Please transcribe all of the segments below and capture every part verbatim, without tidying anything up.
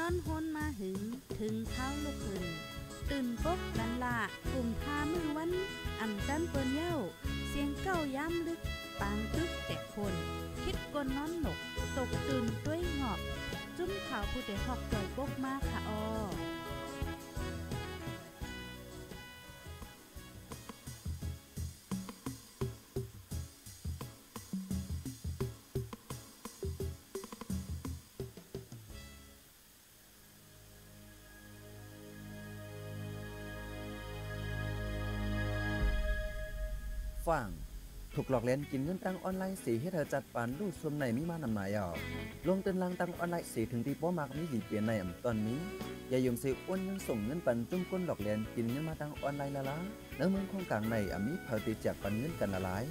นอนฮนมาหึงถึงเท้าลูกหึงตื่นปกกันละกลุ่มพามือวันอ่ำจันเปิ้นเย้าเสียงเก้าย้ำลึกปางตึกแต่คนคิดกนนอนหนกตกตื่นด้วยหงอบจุ้มข่าวผู้เด็กหอกใจปกมากค่ะออฟังถูกหลอกเล่นกินเงินตั้งออนไลน์สีให้เธอจัดปันรูดซุ่มในมิมาหนำหนายอ่ะลงเตือนลังตั้งออนไลน์สีถึงตีโป้มากมีหญิงเปลี่ยนในอ่ำตอนนี้อย่ายมซื้ออ้วนเงินส่งเงินปันจุ่มก้นหลอกเล่นกินเงินมาตั้งออนไลน์ละละแล้วเมืองคงกลางในอ่ำมีเผาตีแจกปันเงินกันละลาย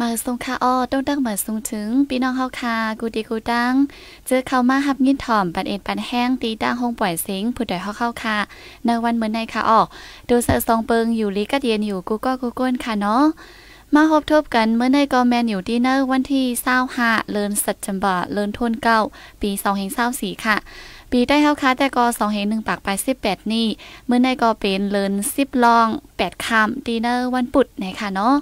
มาส่งค่ะอ้อต้องตั้งมาส่งถึงพี่น้องเฮาค่ะกูดีกูตั้งเจอเขามาหับยินถ่อมปันเอ็นปันแห้งตีตั้งห้องปล่อยเซ็งผู้ใดเฮาเข้าค่ะในวันเหมือนในค่ะอ้อดูเสือซองเปิงอยู่ลิกัดเย็นอยู่กูก็กูก้นค่ะเนาะมาพบทบกันเมื่อในกอแมนอยู่ที่เนอร์วันที่เศร้าห้าเลินสัจจำบะเลินทุนเก้าปีสองแห่งเศร้าสี่ค่ะปีได้เฮาค่ะแต่กอสองแห่งหนึ่งปากไปสิบแปดนี่เมื่อในกอเป็นเลินสิบลองแปดคำที่เนอร์วันปุดไหนค่ะเนาะ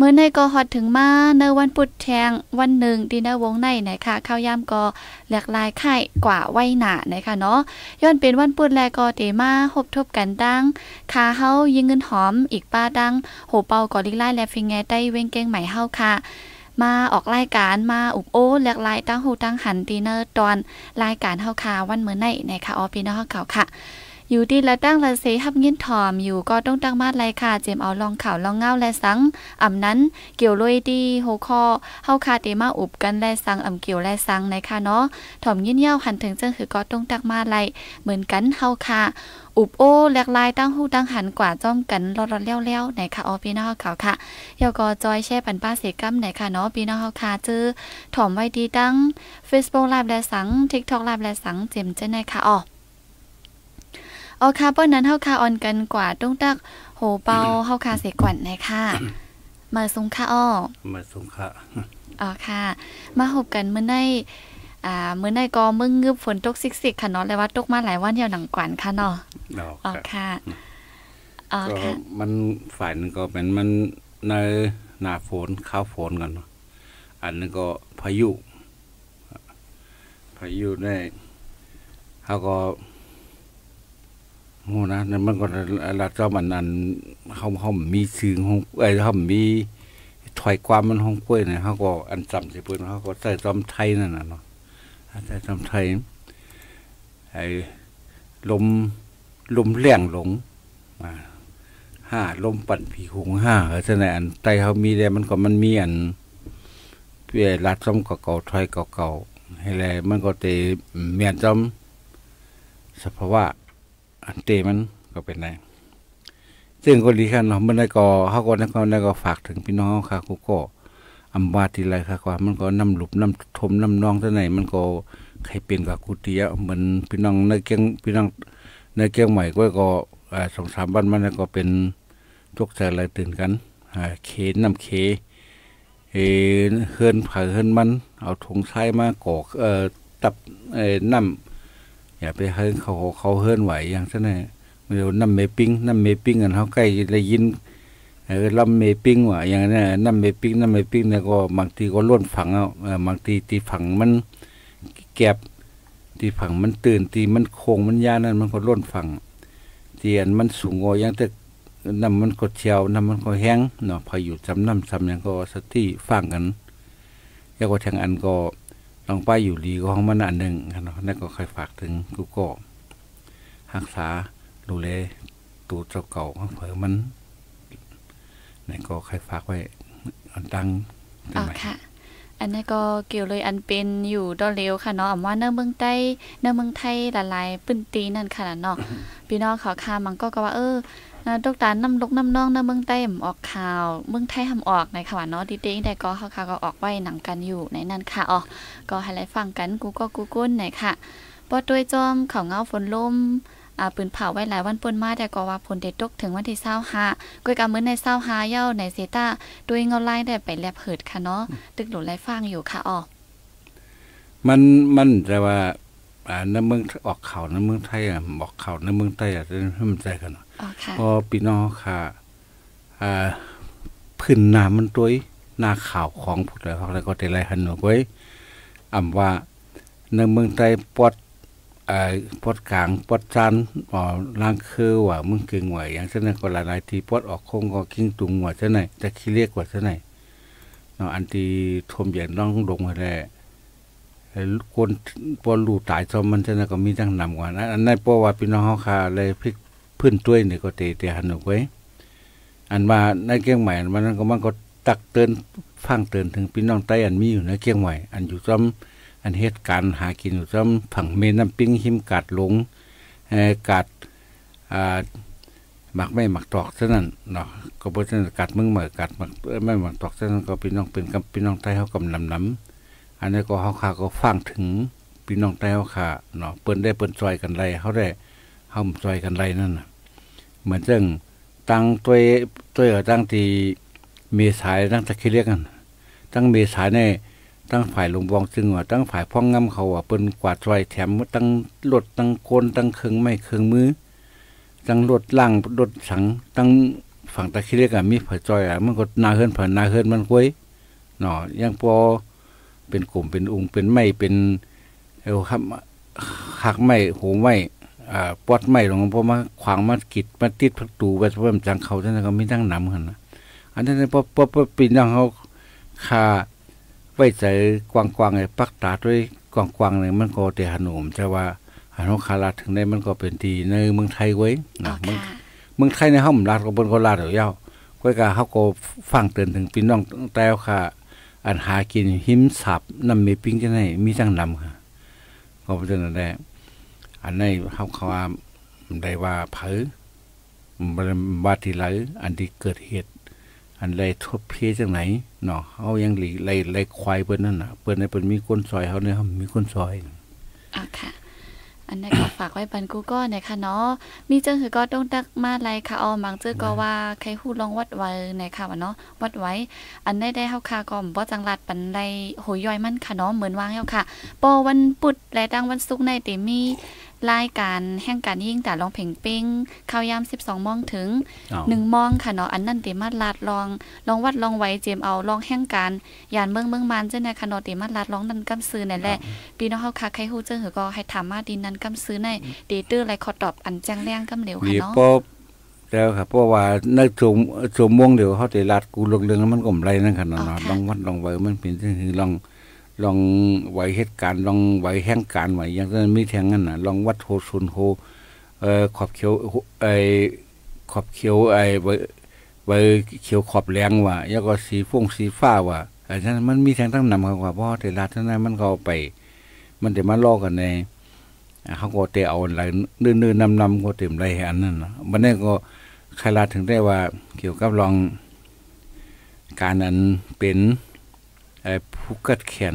เมื่อในก็ฮอดถึงมาในวันปุดแทงวันหนึ่งดีนาวงในนะคะข้าวย่ำก็หลากหลายไข่กว่าไว้หนานะคะเนาะย้อนเป็นวันปุดแลก็เตมาหบทบกันดังขาเฮายิงเงินหอมอีกป้าดังโหเปาก็ลิกไล่แลฟิงแงใต้เว้งเก้งใหม่เฮาค่ะมาออกรายการมาอุบโอ้หลากหลายตั้งหูตั้งหันดีเนอร์ตอนรายการเฮาค่ะวันเมื่อในนะคะออปีนเฮาเก่าค่ะอยู่ดีละตั้งละเสหับเงินถอมอยู่ก็ต้องตั้งมาดไรค่ะเจมเอาลองข่าวลองเงาและสังอ่ำนั้นเกี่ยวลอยดีโหคอเฮาคาเตมาอุบกันและสังอ่ำเกี่ยวและสังในค่ะเนาะถอมยินเย้าหันถึงเจ้าคือก็ต้องตั้งมาดไรเหมือนกันเฮาคาอุบโอ้แหลกลายตั้งหูตั้งหันกว่าจ้อมกันรอดเลี้ยวๆไหนค่ะออพี่น้องเฮาข่าวค่ะเยาก็จอยแช่ปันป้าเสกัมไหนค่ะเนาะพี่น้องเฮาค่ะเจอถอมไว้ดีตั้ง Facebook ไลฟ์และสัง TikTok ไลฟ์และสังเจมเจ้าในค่ะอ๋อออคาเปิ้ลนั้นเฮาคาออนกันกว่าต้องตักโหเปาเฮาคาเสกวันในค่ะมาสงค่ะอ้อมาสงค่ะอ๋อค่ะมาหบกันเมื่อในอ่าเมื่อในกอมึงงึบฝนตกซิกๆค่ะเนาะเลยว่าตกมาหลายวันเดียวหนังกวนค่ะเนาะอ๋อค่ะอ๋อค่ะมันฝ่ายนึงก็เป็นมันในหน้าฝนข้าวฝนกันอันนึงก็พายุพายุได้เฮาก็โหนะนั่นมันก็ลาเจ้ามันอันเฮาเฮามีซื้อห้องเอ้ยเฮามีถอยความมันห้องกล้วยน่ะเฮาก็อันจำสิเพิ่นเฮาก็ใส่จำไทยนั่นน่ะเนาะใส่จำไทยไอ้ลมลมแรงหลงมาห้าลมปั่นผีหงห้าเฮาซั่นน่ะอันไตเฮามีแล้วมันก็มันมีอันเพื่อลาซ้ำก็เก่าถอยเก่าๆให้แลมันก็เตแม่นจำสภาวะอันเตมันก็เป็นไรซึ่งก็ดีค่ะเนาะมันได้ก็เขาก็ได้ก็ได้ก็ฝากถึงพี่น้องค่ะกูก็อัมบาติไรค่ะว่ามันก็น้ำหลุบน้ำทมน้ำนองที่ไหนมันก็ใครเป็นกับกูเตี้ยเหมือนพี่น้องในเกียงพี่น้องในเกียงใหม่ก็ก็สองสามบ้านมันก็เป็นทุกใจอะไรตื่นกันเคนน้ำเคเฮือนผ่าเฮือนมันเอาถุงใช้มาก่อตับน้ำอย่าไปเฮิร์นเขาเขาเฮิร์นไหวอย่างเช่นไงเดี๋ยวน้ำเมปิ้งน้ำเมปิ้งกันเขาใกล้ได้ยินเออลำเมปิ้งว่ะอย่างนี้น้ำเมปิ้งน้ำเมปิ้งเนี่ยก็บางทีก็ล้วนฝังเอาบางทีตีฝังมันแกบตีฝังมันตื่นตีมันโค้งมันยานั่นมันก็ล้วนฝังเตียนมันสูงงออย่างแต่น้ำมันก็เชียวน้ำมันก็แห้งเนาะพออยู่จำน้ำจำอย่างก็สติฟังกันแล้วก็ทางอันก็ลองไปอยู่ดีก็ห้องมันอันหนึ่งครับเนาะนั่นก็ใครฝากถึงกูก็หักษาดูแลตูดเจ้าเก่าของเผยมันนั่นก็ใครฝากไว้อันตั้งอ๋อค่ะอันนั้นก็เกี่ยวเลยอันเป็นอยู่ดอเร็วค่ะเนาะว่าเนื้อเมืองใต้เนื้อเมืองไทยละลายปืนตีนั่นค่ะเนาะพี่น้องเขาคามังก็ก็ว่าเออดอกตาลน้ำลกน้ำนองเนื้อเมืองใต้ออกข่าวเมืองไทยทำออกในค่ะเนาะดีเด้งได้ก็เขาค่ะก็ออกไว้หนังกันอยู่ในนั่นค่ะอ๋อก็ให้ไลฟ์ฟังกันกูก็กูก้นไหนค่ะ ปอดด้วยจอมเขาเงาฝนลมปืนเผาไว้หลายวันป่นมาแต่ก็ว่าผลเด็ดตกถึงวันที่เศร้าหาก้อยกำมือในเศร้าหาเย้าในเซต้าด้วยเงาไล่ได้ไปแลบเหิดค่ะเนาะตึกหลุดไล่ฟางอยู่ค่ะออกมันมันแต่ว่าอ่าน้ำเมืองออกเขาน้ำเมืองไทยอ่ะบอกเขาน้ำเมืองไทยอ่ะจะให้มันใจกันเนาะพอปีนอค่ะอ่าพื้นน้ำมันตัวนาข่าวของผู้ใดเขาเลยก็เตะไล่หันหนูไว้อ่ำว่าในเมืองไทยปอดไอ้ปอดกลางปอดจันอ๋อล่างคือว่ามึงเก่งหวยอย่างเช่นนั้นก็หลายๆที่ปอดออกคงก็กิ้งตุงหัวเช่นไหนจะขี้เรียกว่าเช่นไหนเนาะอันที่ทมอย่างน้องลงอะไรคนปอดลูตายจอมมันเช่นนั้นก็มีจังนำกว่าอันนั้นเพราะว่าพี่น้องเขาค่ะเลยพลิกพื้นต้วยเนี่ยก็เตะเตะหันหนูไว้อันว่าในเก่งใหม่มันนั้นก็มันก็ตักเตือนฟังเตือนถึงพี่น้องไต้อันมีอยู่ในเก่งใหม่อันอยู่จอมอันเหตุการณ์หากินอยู่ซ้ำผังเมน้ำปิ้งหิมกัดหลงกัดหมักไม่หมักตอกเท่านั้นเนาะก็เพราะฉะนั้นกัดมึงเหม่อกัดหมักไม่หมักตอกเท่านั้นก็พี่น้องเป็นกับพี่น้องไต้เขากำนำน้ำอันนี้ก็เขาขาก็ฟังถึงพี่น้องไต้เขาขาเนาะเปิ้นได้เปิ้นซอยกันไรเขาได้เขาซอยกันไรนั่นเหมือนเรื่องตั้งตัวตัวตั้งที่เมษายตั้งตะคิเรียกกันตั้งเมษายในตั้งฝ่ายลงวองซึ่งว่าตั้งฝ่ายพ่องงำเขาอ่ะเปิ้นกวาดซอยแถมตั้งรถตั้งโกนตั้งเครื่องไม้เครื่องมือตั้งรถล่างรถสังตั้งฝั่งตะคิเรียกอ่ะมีผ่าจอยอ่ะมันก็นาเฮินผ่านาเฮินมันก้วยเนาะยังพอเป็นกลุ่มเป็นองค์เป็นไม้เป็นเอวครับหักไม้โหมไม้อ่าปอดไม้หลวงพ่อมาขวางมากิดมาติดประตูไว้เพิ่มจังเขาท่านก็มีตั้งหนำหันนะอันนั้นพอพอพอปีน้องเขาขาไว้ใจกว้างๆไงปักตาด้วยกว้างๆเลยมันก็เตะหันหนุ่มแต่ว่าหันหกคาราถึงได้มันก็เป็นดีในเมืองไทยไว้นะเมืองไทยในห้องลาดก็บนก็ลาดเดี่ยวยาวก้อยกาเขาก็ฟังเตือนถึงพี่น้องแต้วค่ะอันหากินหิมสับน้ำเมปิ้งจะไหนมีจังนำค่ะก็เป็นอะไรได้อันนี้เขาเขาว่าได้ว่าเผยบาทีไหลอันที่เกิดเหตุอันไรทบเพจังไหนเนาะเขายังหลีไรไรควายเปิ้นนั่นน่ะเปิ้นในเปิ้นมีคนซอยเขาเนี่ยมีคนซอยอ่ะค่ะอันนั้นก็ฝากไว้ปันกูก็เนี่ยค่ะเนาะมีเจ้าคือก็ต้องตักมาไรค่ะออมังเจ้าก็ว่าใครหูลองวัดไว้ในค่ะวะเนาะวัดไว้อันได้ได้เฮาค่ะก็บ่จังหลัดปันไรโหยย่อยมันค่ะเนาะเหมือนวางเฮาค่ะปอวันปุดและดังวันศุกร์ในติมีรายการแห่งการยิ่งแต่ลองเพ่งเป้งข้าวยามสิบสองมองถึงหนึ่งมองค่ะเนาะอันนั่นติมาลาดลองลองวัดลองไว้เจมเอาลองแห่งการยานเมืองเมืองมันเจ้าในค่ะเนาะติมาลาดลองนั่นกำซื้อนั่นแหละปีน้องเขาค่ะใครหูเจ้าหือก็ให้ถามมาดินนั่นกำซื้อในเดตเตอร์ไรขอตอบอันแจ้งแรงกำเหลวค่ะเนาะแล้วค่ะเพราะว่าในช่วงช่วงม่วงเดี๋ยวเขาติลาดกูลงเรื่องแล้วมันกลมไรนั่นค่ะเนาะลองวัดลองไว้มันเป็นเรื่องลองลองไหวเหตุการณ์ลองไหวแห่งการไหวอย่างนั้นมีแทงนั่นน่ะลองวัดโหสุนโหเอ่อขอบเขียวไอ้ขอบเขียวไอ้ไว้ไว้เขียวขอบแรงว่ะแล้วก็สีฟ้งสีฟ้าว่ะไอ้ฉะนั้นมันมีแทงตั้งนำกว่าเพราะแต่ละท่านนั้นมันก็ไปมันจะมาล่อกันในเขาก็เตะเอาอะไรเนื้อนำนำก็เต็มไรอันนั้นนะมันนี่ก็ใครลาถึงได้ว่าเกี่ยวกับลองการนั้นเป็นผู้กัดแขน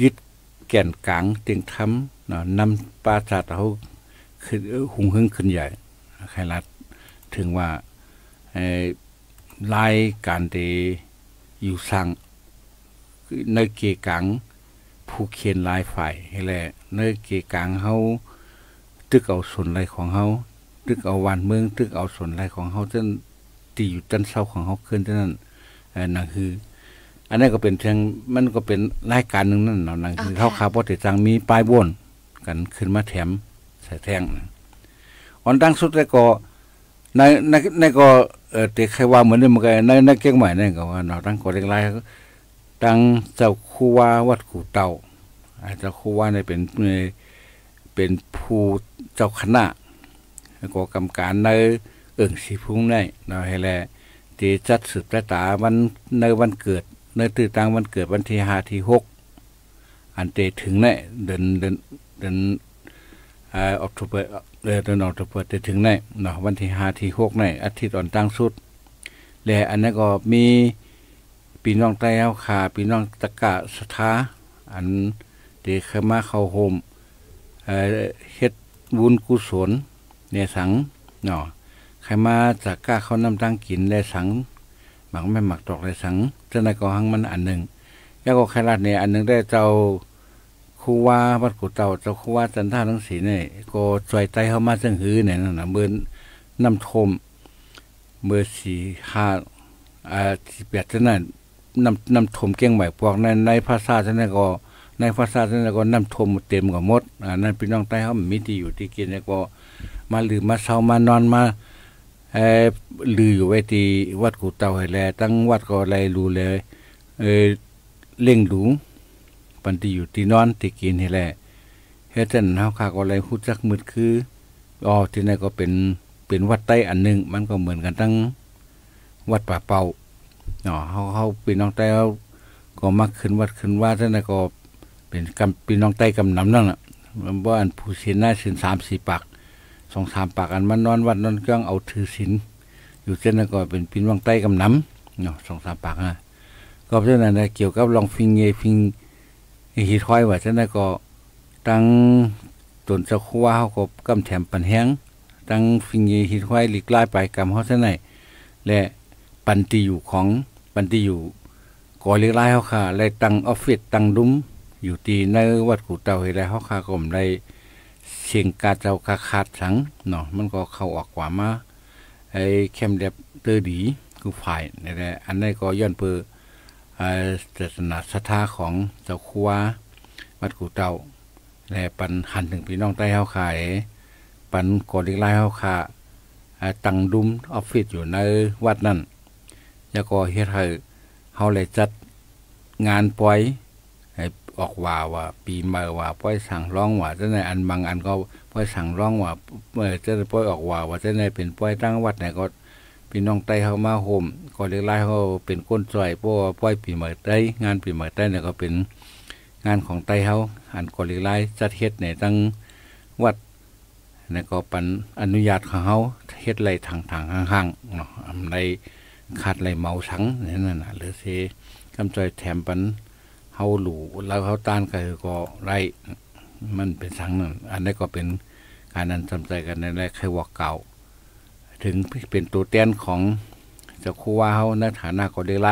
ยึดแก่นกลางเตียงท้ำเนาะนำปลาจัดเขาขึ้นหุงหึงขึ้นใหญ่ใครรัดถึงว่าไล่การเดอยู่สั่งในเกี่ยกังผู้เขียนลายฝ่ายให้แหละในเกี่ยกังเขาตึกเอาส่วนไรของเขาตึกเอาวันเมืองตึกเอาส่วนไรของเขาจนตีอยู่จนเศร้าของเขาขึ้นจนนั่นนั่นคืออันนี้ก็เป็นเชิงมันก็เป็นรายการหนึ่งนั่นเนาะนั่นคือเขาคาร์บอติจังมีป้ายบ้วนกันขึ้นมาแถมใส่แท่งอ่อนตั้งสุดแล้วก็ในในในก็เออเด็กใครว่าเหมือนเดิมกันในในเก่งใหม่เนี่ยก็ว่าเนาะตั้งกอดเล็กไรตั้งเจ้าคู่ว่าวัดกู่เต่าเจ้าคู่ว่าเนี่ยเป็นเป็นผู้เจ้าคณะก็กรรมการในเอิ่งสีพุ่งได้เนาะให้แลที่จัดสืบประตาวันในวันเกิดในตื่นตั้งวันเกิดวันที่ห้าที่หกอันเตถึงแน่เดินเดินเดินออกตุเปอร์เดินออกตุเปอร์เตถึงแน่เนาะวันที่ห้าที่หกแน่อาทิตย์ตอนตั้งสุดและอันนั้นก็มีปีน้องไต้เอาขาปีน้องตะกะสถาอันเตขมาเข้าโฮม เฮ็ดบุญกุศลในสังเนาะใครมาจากก้าเขานำตั้งกินในสังหมักไม่หมักตอกในสังเจ้านายกองหังมันอันหนึ่งแล้วก็ใครรัดเนี่ยอันหนึ่งได้เจ้าคูว่าวัดกุเต่าเจ้าคูว่าจันท่าทั้งสีเนี่ยก็จอยใจเข้ามาเส้นหื้อเนี่ยนะเบอร์น้ำทมเบอร์สี่ห้าอ่าสิบแปดเจ้านั่นน้ำน้ำทมเก่งใหม่พวกในในภาษาเจ้านั่นก็ในภาษาเจ้านั่นก็น้ำทมเต็มกับมดอ่านั่นพี่น้องใต้เขามีที่อยู่ที่กินเนี่ยก็มาหรือมาเช้ามานอนมาเออลืออยู่ไว้ที่วัดกุเต่าให้แลตั้งวัดก็อะไรรู้เลยเออเล่งหลูปันที่อยู่ที่นอนที่กินให้แลเฮ็ดจันเฮาคาก็อะไรฮู้จักมืดคืออ๋อที่นั่นก็เป็นเป็นวัดใต้อันหนึ่งมันก็เหมือนกันตั้งวัดป่าเป่าเนาะเขาเขาปีน้องใต้เขาก็มักขึ้นวัดขึ้นว่าท่านนายก็เป็นกำปีน้องใต้กำนำนั่นแหละมันว่าอันผู้ศีลน่าศีลสามสี่ปากสองสามปากอันมันนอนวัดนอนเครื่องเอาถือศีลอยู่เช่นนั้นก็เป็นปีน้องใต้กำนำเนาะสองสามปากนะก็เช่นนั้นนะเกี่ยวกับลองฟิงเงยฟิงหิทอยว่าท่านนายก็ตั้งตนจะคั่วเขาก็กำแถมปันแห้งตั้งฟิงเงยหิทอยหลีกไล่ไปกำเขาเช่นไหนและปันตีอยู่ของปันตีอยู่ก่อเลี้ยงไร่เขาค่ะไร่ตังออฟฟิศตังดุ้มอยู่ตีในวัดกูเต่าไร่เขาค่ะก็ผมไร่เชียงกาเจ้าขาขาดสังเนาะมันก็เข้าออกกว่ามาไอ้เข้มเด็บเตอร์ดีกูฝ่ายนี่แหละอันนี้ก็ย้อนเปื้อศาสนาศรัทธาของเจ้าคัววัดกูเต่าและปันหันถึงพี่น้องใต้เขาขายปันก่อเลี้ยงไร่เขาค่ะตังดุ้มออฟฟิศอยู่ในวัดนั่นแล้วก็เฮ็ดให้เขาเลยจัดงานปล่อยให้ออกว่าว่าปีเมื่อว่าปล่อยสั่งร้องว่าจะในอันบางอันก็ปล่อยสั่งร้องว่าเมื่อจะปล่อยออกว่าว่าจะในเป็นปล่อยตั้งวัดไหนก็พี่น้องใต้เขามาโฮมก็เรียกไล่เขาเป็นก้นจ่อยเพราะว่าปล่อยปีเมื่อใต้งานปีเมื่อใต้เนี่ยก็เป็นงานของใต้เขาอันก็เรียกไล่จัดเฮ็ดในตั้งวัดเนี่ยก็เป็นอนุญาตของเขาเฮ็ดไรทางทางห่างๆเนาะในขาดไรเมาสังนี่นั่นน่ะหรือเซกำจอยแถมปันเฮาหลูแล้วเขาต้านก็คือก็ไรมันเป็นสังนั่นอันนี้ก็เป็นการนั้นจำใจกันในไรใครวอกเก่าถึงเป็นตัวเต้นของเจ้าคู่ว่าเขาในฐานะก็ได้ไร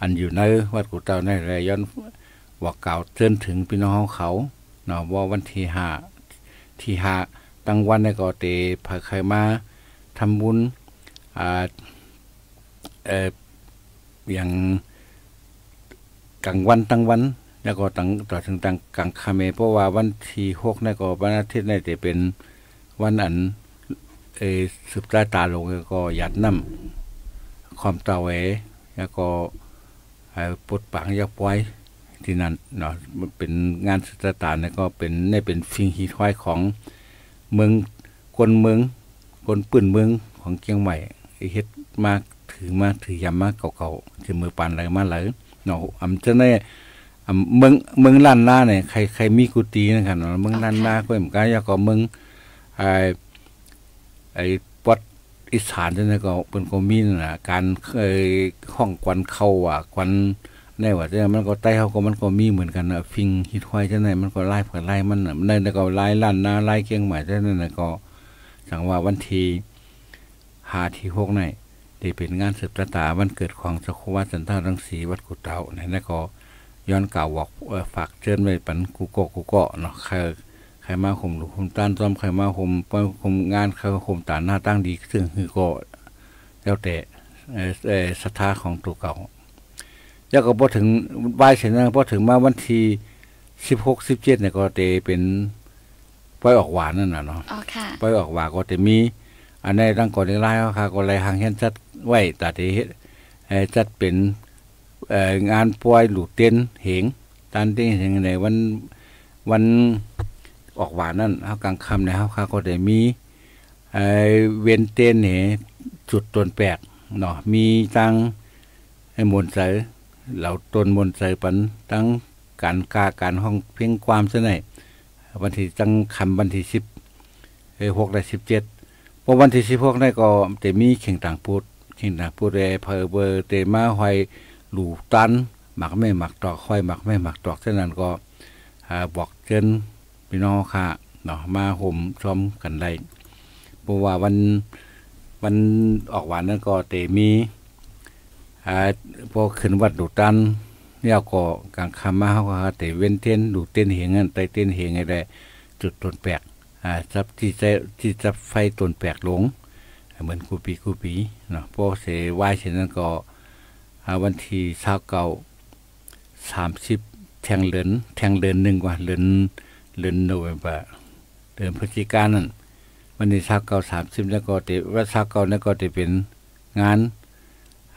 อันอยู่ในวัดกุเต่าในไรย้อนวอกเก่าเตือนถึงพี่น้องเขาเนาะว่าวันที่ห้าที่ห้าตั้งวันในก็เตะพาใครมาทำบุญอ่าเอออย่างกลางวันตั้งวันแล้วก็ตั้งต่อถึงตั้งกลางคาเมเพราะว่าวันที่หกนี่ก็วันอาทิตย์นี่จะเป็นวันอันเออสืบตาตาลงก็หยัดน้ำความตาเวแล้วก็ปวดปากยักไว้ที่นั่นเนาะมันเป็นงานสืบตาตาเนี่ยก็เป็นนี่เป็นฟิงฮีทอยของเมืองคนเมืองคนปืนเมืองของเชียงใหม่เฮ็ดมากถือมาถือยามากเก่าๆถือมือปันอะไรมาเลยเนาะอำจะได้อำเมืองเมืองล้านนาเนี่ยใครใครมีกุฏินะครับเมืองล้านนาก็เหมือนกันแล้วก็เมืองไอ้ไอ้วัดอีสานเนี่ยก็เป็นก็มีนะการเอ่ยห้องควันเข้าอ่ะควันในว่าเนี่ยมันก็ใต้เขาก็มันก็มีเหมือนกันนะฟิงฮิตควายจะไหนมันก็ไล่เผื่อไล่มันนั่นแล้วก็ไล่ล้านนาไล่เกียงใหม่จะนั่นแล้วก็สั่งว่าวันที่หาที่หกในเป็นงานสืบตาตาวันเกิดของเจ้าคู่วัดจันท่ารังสีวัดกุเต่าเนี่ยนะก็ย้อนกล่าวบอกฝากเชิญไปปันกูโกกูเกาะเนาะใครใครมาข่มหรือข่มต้านซ้อมใครมาข่มป้อยข่มงานใครข่มตาหน้าตั้งดีซึ่งคือเกาะแล้วแต่ศรัทธาของตัวเก่าแล้วก็พอถึงบ่ายเสร็จแล้วพอถึงมาวันที่สิบหกสิบเจ็ดเนี่ยก็เตเป็นป้อยออกหวานนั่นน่ะเนาะป้อยออกหวานก็จะมีอันนี้ตั้งก่อนไล่เขาค่ะก่อนไล่หางเห็นจัดไหวตัดที่จัดเป็นงานปล่อยหลุดเต้นเหงตันเต้นเหงในวันวันออกหวานนั่นเขากลางค่ำในเขาค่ะก็ได้มีเวียนเต้นเหงจุดตนแปลกเนาะมีตั้งมนต์ใสเหล่าตนมนต์ใสปันตั้งการกาการห้องเพ่งความเสน่ห์วันที่ตั้งคำวันที่สิบหกได้สิบเจ็ดพอวันที่สิบหกนี่ก็จะมีเข่งต่างพูดเข่งต่างพูดเอเพอเบอร์เตมาหอยหลูตันหมักไม่หมักตอกหอยหมักไม่หมักตอกเท่านั้นก็บอกเชิญพี่น้องค่ะ เนาะมาห่มซ้อมกันได้เพราะว่าวันวันออกหวานนั่นก็เตมีอ่าพอขึ้นวัดดูตันเนี่ยก็กลางค่ำมาเขาก็เตเว้นเต้นดูเต้นเหงนั่นไตเต้นเหงไงได้จุดต้นแปลกอ่าซับที่จะที่จะไฟต้นแปลกหลงเหมือนกูปีกูปีเนาะพอเสไหว้เสร็จนั่นก็วันที่เช้าเก่าสามสิบแทงเหรินแทงเหรินหนึ่งว่าเหรินเหรินโนเวมเบอร์เดือนพฤศจิกายนนั่นวันที่เช้าเก่าสามสิบนั่นก็เตว่าเช้าเก่านั่นก็เตเป็นงาน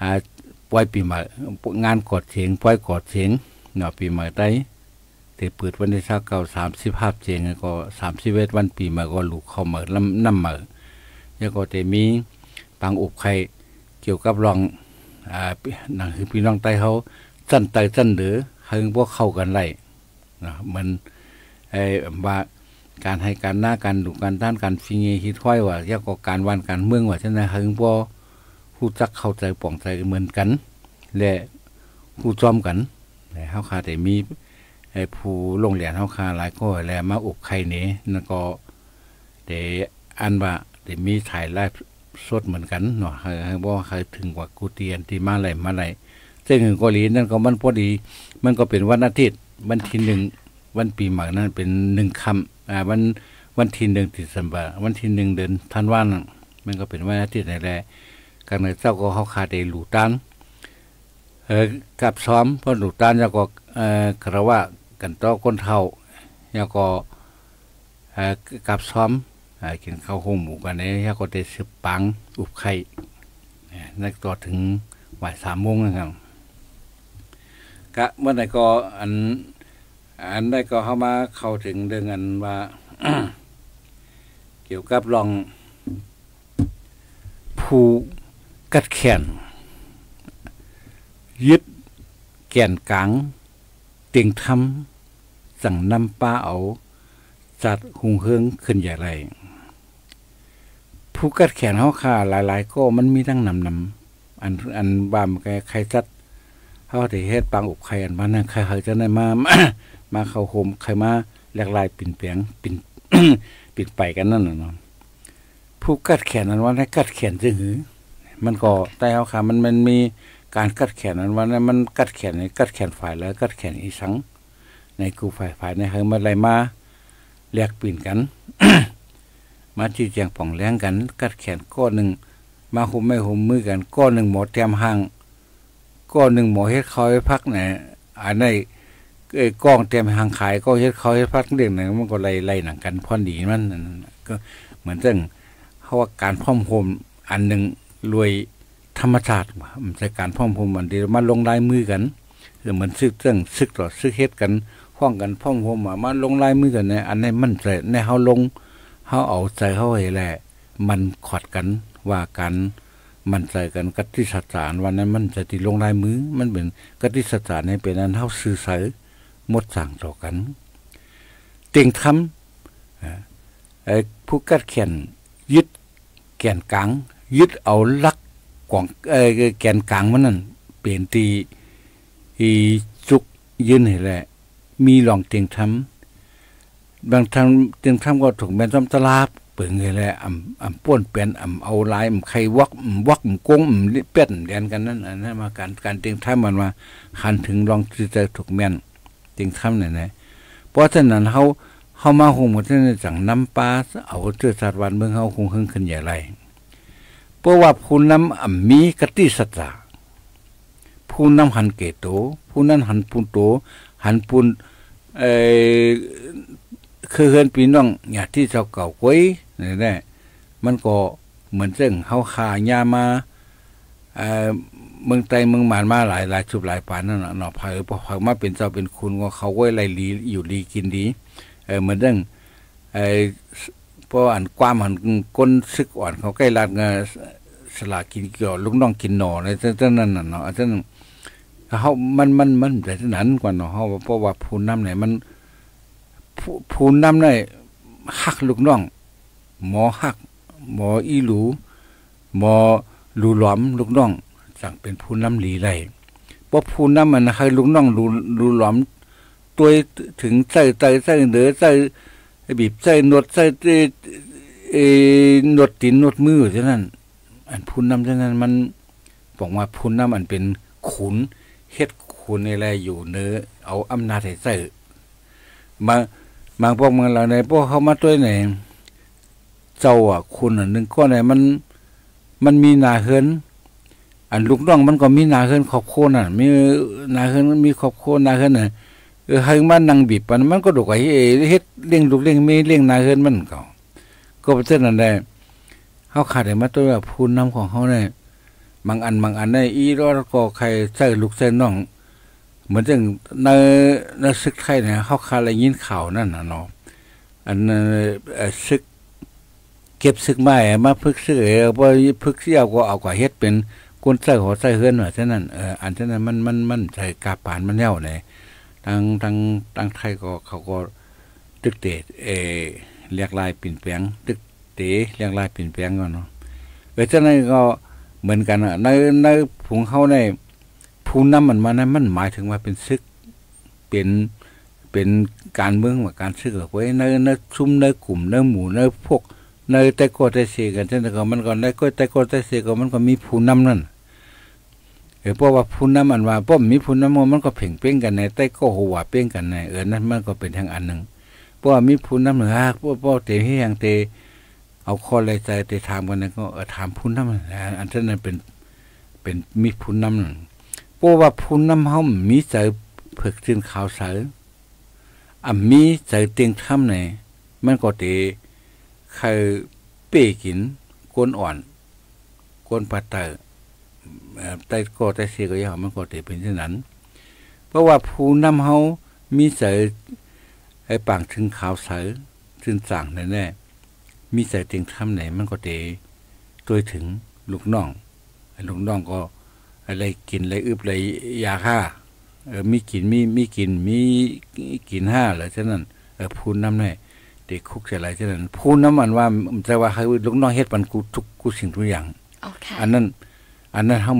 อ่าปล่อยปีใหม่งานกอดเสียงปล่อยกอดเสียงเนาะปีใหม่ได้เตเปิดวันที่เช้าเก่าสามสิบห้าเจียงก็สามสิบเอ็ดวันปีใหม่ก็ลูกเข้าเหมือน้ำน้ำเหมือแล้วก็เตมีปังอบไข่เกี่ยวกับรองอ่าหนังคือพี่น้องใต้เขาสั้นไตสั้นหรือให้พวกเข้ากันไรนะมันไอ้ว่าการให้การหน้าการดูการด้านการฟิงเงฮิตห้อยว่าแล้วก็การวันการเมืองว่าฉะนั้นให้พวกผู้จักเข้าใจป่องใจเหมือนกันและผู้จอมกันแต่เฮาคาแต่มีไอ้ผู้ลงเหรียญเฮาคาหลายก็แลมาอบไข่นี้นั่นก็เดอันว่าแต่มีถ่ายไลฟ์สดเหมือนกันเนาะให้บอกใครถึงกว่ากูเตียนที่มาอะไรมาอะไรซึ่งเกาหลีนั่นก็มันพอดีมันก็เป็นวันอาทิตย์วันที่หนึ่งวันปีใหม่นั่นเป็นหนึ่งคำอ่าวันวันที่หนึ่งธันวาวันที่หนึ่งเดือนธันวานั่นมันก็เป็นวันอาทิตย์ในแหละการเจ้าก็เขาขาดเดลูตันเออกับซ้อมเพราะลูตันแล้วก็เออกระว่ากันต่อก้นเท่าแล้วก็เออกับซ้อมกินข้าวโฮมหมูกันเนี่ยแล้วก็ได้ซื้อปังอุบไข่นักต่อถึงบ่ายสามโมงนะครับกะเมื่อไหร่ก็อันอันได้ก็เข้ามาเข้าถึงเรื่องอันว่า เกี่ยวกับรองผู้กัดแขนยึดแก่นกลางเตียงทำสั่งนำป้าเอาจัดหุงเฮืองขึ้นอย่างไรผู้กัดแขนเขาขาหลายๆก็มันมีทั้งนำนำอันอันบามใครจัดเขาถือเฮ็ดปังอบไข่อันบ้านนั่นใครเขาจะได้มามาเข้าโฮมใครมาหลากหลายปิ่นเปียงปิ่นปิ่นไปกันนั่นเนาะผู้กัดแขนนั้นว่าให้กัดแขนซึ่งหือมันก็ใต้เขาขามันมันมีการกัดแขนนั้นว่านั้นมันกัดแขนในกัดแขนฝ่ายแล้วกัดแขนอีสังในกูฝ่ายฝ่ายในเฮืองมาอะไรมาแลกปืนกัน มาที่แจงป่องแรงกันกัดแขนก้อนหนึ่งมาหุมไม่หุมมือกันก้อนหนึ่งหมอแตมห่างก้อนหนึ่งหมอเฮ็ดเขาให้พักเนี่ยอันในไอ้ก้องแตมห่างขายก็เฮ็ดเขาให้พักเรื่องหนึ่งมันก็ไล่ไล่หนังกันพ่อนดีมันก็เหมือนเรื่องเขาว่าการพ่อมโฮมอันหนึ่งรวยธรรมชาติมันจะการพ่อมโฮมอันเดียวมาลงลายมือกันเหมือนซึกเรื่องซึกต่อซึกเฮ็ดกันพ้องกันพ้องหัวหมามาลงลายมือกันเนี่ยอันนี้มันใจในเขาลงเขาเอาใจเขาเห็นแหละมันขอดกันว่ากันมันใจกันกัตติสสารวันนั้นมันจะตีลงลายมือมันเป็นกัตติสสารในเป็นนั้นเขาสื่อสารมดสั่งต่อกันเตียงทำผู้กัดแขนยึดแกนกลางยึดเอาลักกว่างแกนกลางมันนั่นเปลี่ยนตีจุกยืนเห็นแหละมีหลองเตียงทำบางท่านเตียงทำก็ถูกแม่นซ้ำตลาบเปิดเงยแล้วอ่ำอ่ำป้วนเปลี่ยนอ่ำเอาลายอ่ำไขวักอ่ำวักอ่ำกงอ่ำเป็ดเรียนกันนั่นนั่นมาการการเตียงทำมันมาหันถึงลองจิตใจถูกแม่นเตียงทำเนี่ยนะเพราะฉะนั้นเขาเขามาหงมันจะสั่งน้ำปลาเอาเจือสัตว์วันเมืองเขาคงเฮงขึ้นอย่างไรเพราะว่าผู้นำอ่ำมีกติสัจจะผู้นำหันเกตโตผู้นั้นหันปูนโตหันปูนเออคือเฮือนปีน้องเนี่ยที่เจ้าเก่าก้อยนี่แหละมันก็เหมือนเรื่องเขาขายามาเออเมืองไตเมืองหมานมาหลายหลายชุบหลายปานนั่นเนาะพายพอพายมาเป็นเจ้าเป็นคุณก็เขาก้อยไรลีอยู่ดีกินดีเออเหมือนเรื่องไอพออ่านความหันก้นซึกอ่อนเขาใกล้รัดเงาสลากินเกี่ยวลุงน้องกินหน่อในเส้นนั่นน่ะเนาะเส้นเขามันมันมันแต่ฉะนั้นกว่าเนาะเขาเพราะว่าพูนน้ำไหนมันพูนน้ำไหนหักลูกน้องหมอหักหมออีหลูหมอลูหลอมลูกน้องสั่งเป็นพูนน้ำหลีไรเพราะพูนน้ำมันให้ลูกน้องลูลูหลอมตัวถึงใจใจใจเดือใจ บีบใส่หนวดใส่หนวดตีนหนวดมือฉะนั้นอันพูนน้ำฉะนั้นมันบอกว่าพูนน้ำอันเป็นขุนเฮ็ดขุนอะไรอยู่เนื้อเอาอำนาจให้ใส่มาบางพวกเมืองเราในพวกเขามาด้วยไหนเจ้าอ่ะคุณหนึ่งก้อนไหนมันมันมีนาเฮินอันลูกน้องมันก็มีนาเฮินขอบโคน่ะมีนาเฮินมีขอบโคนาเฮินน่ะเออให้มันนางบีบมันมันก็ดุไอ้เฮ็ดเลี้ยงลูกเลี้ยงเมยเลี้ยงนาเฮินมันเก่าก็เป็นเช่นนั้นได้เขาขาดไอ้มาตัวแบบพูนน้ำของเขาเนี่ยบางอันบางอันได้อีรอดก็ใครใส่ลูกใส่น้องเหมือนอย่างในในซึกไทยเนี่ยเขาคาอะไรยินข่าวนั่นน่ะเนาะอันซึกเก็บซึกไม้มาพึกซึกเออพอพึกเสี้ยวก็เอากว่าเฮ็ดเป็นก้นใส่หัวใส่เฮือนหน่อยฉะนั้นเอออันฉะนั้นมันมันมันใส่กาปานมันแน่วเลยทางทางทางไทยก็เขาก็ตึกเตะเออเรียกลายปิ่นแปลงตึกเตะเรียกลายปิ่นแปลงกันเนาะเออฉะนั้นก็เหมือนกันอ่ะในในผงเขาในผู้นำมันมานั้นมันหมายถึงว่าเป็นซึกเป็นเป็นการเมืองว่าการซึกเอาไว้ในในชุมในกลุ่มในหมู่ในพวกในแต่ก็แต่เสียกันฉะนั้นก็มันก็ในก็แต่ก็แต่เสียก็มันก็มีผู้นำนั่นเออเพราะว่าผู้นำมันว่าป้อมมีผู้นำมันก็เพ่งเป้งกันในแต่ก็หัวเป้งกันในเออนั่นมันก็เป็นทางอันหนึ่งเพราะว่ามีผู้นำเหนือป้อป้อเตะให้ยังเตะเอาข้ออะไรใจเตะถามกันนั่นก็เออถามผู้นำอันฉะนั้นเป็นเป็นมีผู้นำเพราะว่าพูนน้ำห้อมมีใจเผือกตื่นขาวใสอ่ะมีใจเตียงถ้ำไหนมันก็เตะใครเป้กินก้นอ่อนก้นปลาเต๋อไตก็ไตเสียก็อย่างมันก็เตะเป็นเช่นนั้นเพราะว่าพูนน้ำห้อมมีใจไอ้ปางถึงขาวใสตื่นสั่งแน่ๆมีใจเตียงถ้ำไหนมันก็เตะตัวถึงลูกน้องลูกน้องก็อะไรกินอะไรอึบอะไรยาฆ่าเออมีกินมีมีกินมีกินห้าอะไรเช่นนั้นเออพูนน้ำเนี่ยเด็กคุกอะไรเช่นนั้นพูนน้ำมันว่าจะว่าให้ลูกน้องเฮ็ดมันกูทุกกูสิ่งทุกอย่างอันนั้นอันนั้นห้อง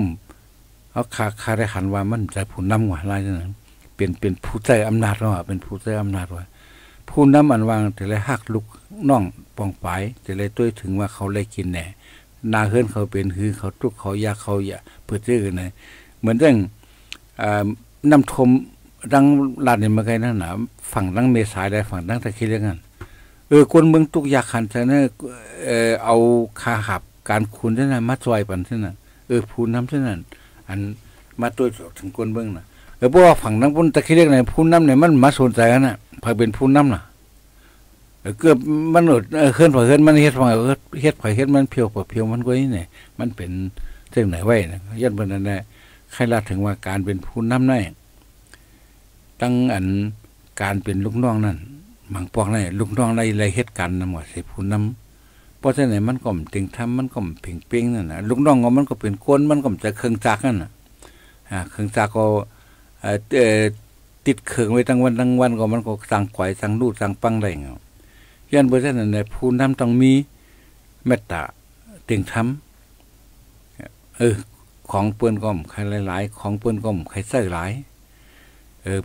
เขาคาคาได้ขันว่ามันจะพูนน้ำว่าอะไรเช่นนั้นเป็นเป็นผู้ใจอำนาจแล้วอ่ะเป็นผู้ใจอำนาจว่าพูนน้ำมันว่าแต่เลยหักลูกน้องปองไปแต่เลยตัวถึงว่าเขาเลยกินแหน่นาเฮินเขาเป็นฮือเขาทุกเขายาเขาอย่าเพื่อเจอเนี่ยเหมือนเรื่องน้ำทมดังลาดเนี่ยมาไกลนั่นนะฝั่งดังเมษายได้ฝั่งดังตะเคียนกันเออคนเมืองตุกยาขันเท่านั้นเออเอาคาหับการคุณเท่านั้นมาซอยปันเท่านั้นเออพูนน้ำเท่านั้นอันมาตัวถึงคนเมืองนะเออเพราะว่าฝั่งดังพุ่นตะเคียนเนี่ยพูนน้ำเนี่ยมันมาสนใจกันนะพอเป็นพูนน้ำนะเกือบมันหลุดเคลื่อนผ่าเคลื่อนมันเฮ็ดผ่าเฮ็ดผ่าเฮ็ดมันเพียวผ่าเพียวมันก็นี่ไงมันเป็นเรื่องไหนไว้นะยันบนนั้นได้ใครละถึงว่าการเป็นผู้นำนั่นตั้งอันการเป็นลูกน้องนั่นบางปอกนั่นลูกน้องในไรเฮ็ดกันนะหมดใส่ผู้นำเพราะฉะนั้นมันก็เต็งทำมันก็เพ่งเป้งนั่นนะลูกน้องก็มันก็เป็นก้นมันก็จะเครื่องจักรนั่นนะเครื่องจักรก็ติดเครื่องไว้ตั้งวันตั้งวันก็มันก็สั่งไข่สั่งรูดสั่งปังอะไรเงี้ยยันเบอร์ท่านในผู้นำต้องมีเมตตาเตียงธรรมเออของเปื้อนก้มใครหลายๆของเปื้อนก้มใครใส่หลายเออ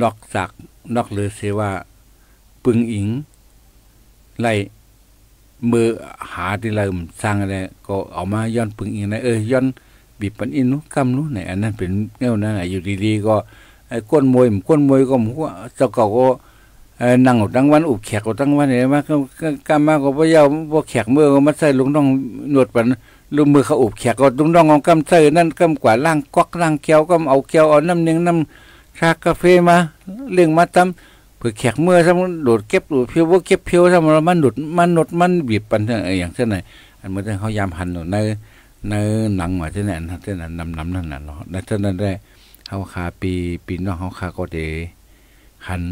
นอกจากนอกเหลือเสียว่าปึงอิงไล่มือหาที่เราสร้างอะไรก็เอามาย้อนปึงอิงนะเออย้อนบีบปันอินนู้กำนู้ไหนอันนั้นเป็นแนวนั้นอยู่ดีๆก็ไอ้ก้นมวยก้นมวยก็ผมว่าเจ้าเก่าก็นั่งอดตั้งวันอุบแขกอดตั้งวันเนี่ยมากกามากกว่าพ่อเย้าพ่อแขกเมื่อมาใส่ลุงน้องหนวดปันลุงมือเขาอุบแขกอดลุงน้องของกำใส่นั่นกำกว่าล่างก๊อกล่างแก้วกำเอาแก้วเอาน้ำเนียงน้ำชากาแฟมาเลี้ยงมาตั้มเผื่อแขกเมื่อทำหลุดเก็บหลุดเพียวว่าเก็บเพียวทำอะไรมันหลุดมันหลุดมันบีบปันอะไรอย่างเช่นไหนอันเมื่อที่เขายามหันหนุนในในหนังหน่อยเช่นไหนเช่นไหนนำนำนั่นน่ะเนาะในเช่นนั้นได้เขาขาปีปีน้องเขาขาก็เดหัน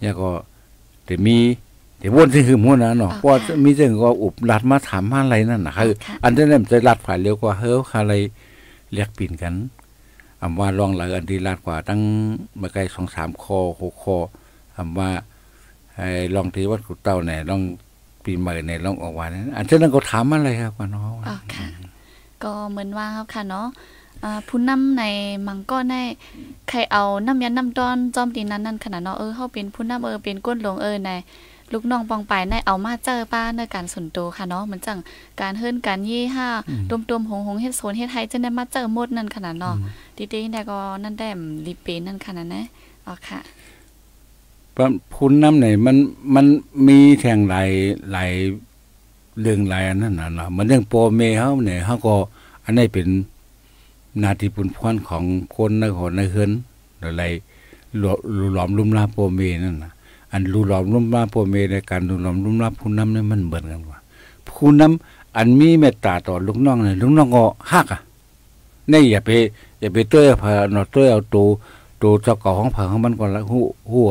เนี่ยก็แต่มีแต่วนที่หืมหัวนะเนาะเพราะมีเรื่องก็อุบลัดมาถามมาอะไรนั่นนะคืออันที่นั่นจะลัดฝ่ายเร็วกว่าเฮ้อคาอะไรเรียกปิ่นกันอำว่าลองหลายอันที่ลัดกว่าตั้งมาไกลสองสามคอหกคออำว่าไอ้ลองที่วัดขุดเต้าเนี่ยลองปีใหม่เนี่ยลองออกวันนั้นอันที่นั่นก็ถามมาอะไรครับว่าน้องก็เหมือนว่าครับค่ะเนาะผู้นำในมังก็ได้ใครเอาน้ำยันน้ำดอนจอมตีนั้นนั่นขนาดเนาะเออเขาเป็นผู้นำเออเป็นก้นหลวงเออใน ลูกน้องปองไปในเอามาเจอป้าในการสนโตค่ะเนาะเหมือนจังการเฮิรนการยี่ห้าดมดมหงหงเฮ็ดโซนเฮ็ดไทยจะได้มาเจอหมดนั่นขนาดเนาะดีดีแต่ก็นั่นได้รีเปนนั่นขนาดนะอ๋อค่ะพุ้นน้ำไหนมันมันมีแทงไหลไหลเรื่องไหลอันนั้นนะมันเรื่องโปรเมเขาเนี่ยเขาก็อันนี้เป็นนาทีปุ่นพวนของคนในหอในเฮิรนอะไรรูหลอมลุ่มลาโปรเมนั่นนะอันรูหลอมลุ่มลาโปรเมในการรูหลอมลุ่มลาพุ้นน้ำนี่มันเหมือนกันว่าพุ้นน้ำอันมีเมตตาต่อลูกน้องเนี่ยลูกน้องก็หักอ่ะนี่อย่าไปอย่าไปเต้ยพาหนอเต้ยเอาตัวตัวเจ้าเก่าของผังของมันก่อนละหูหัว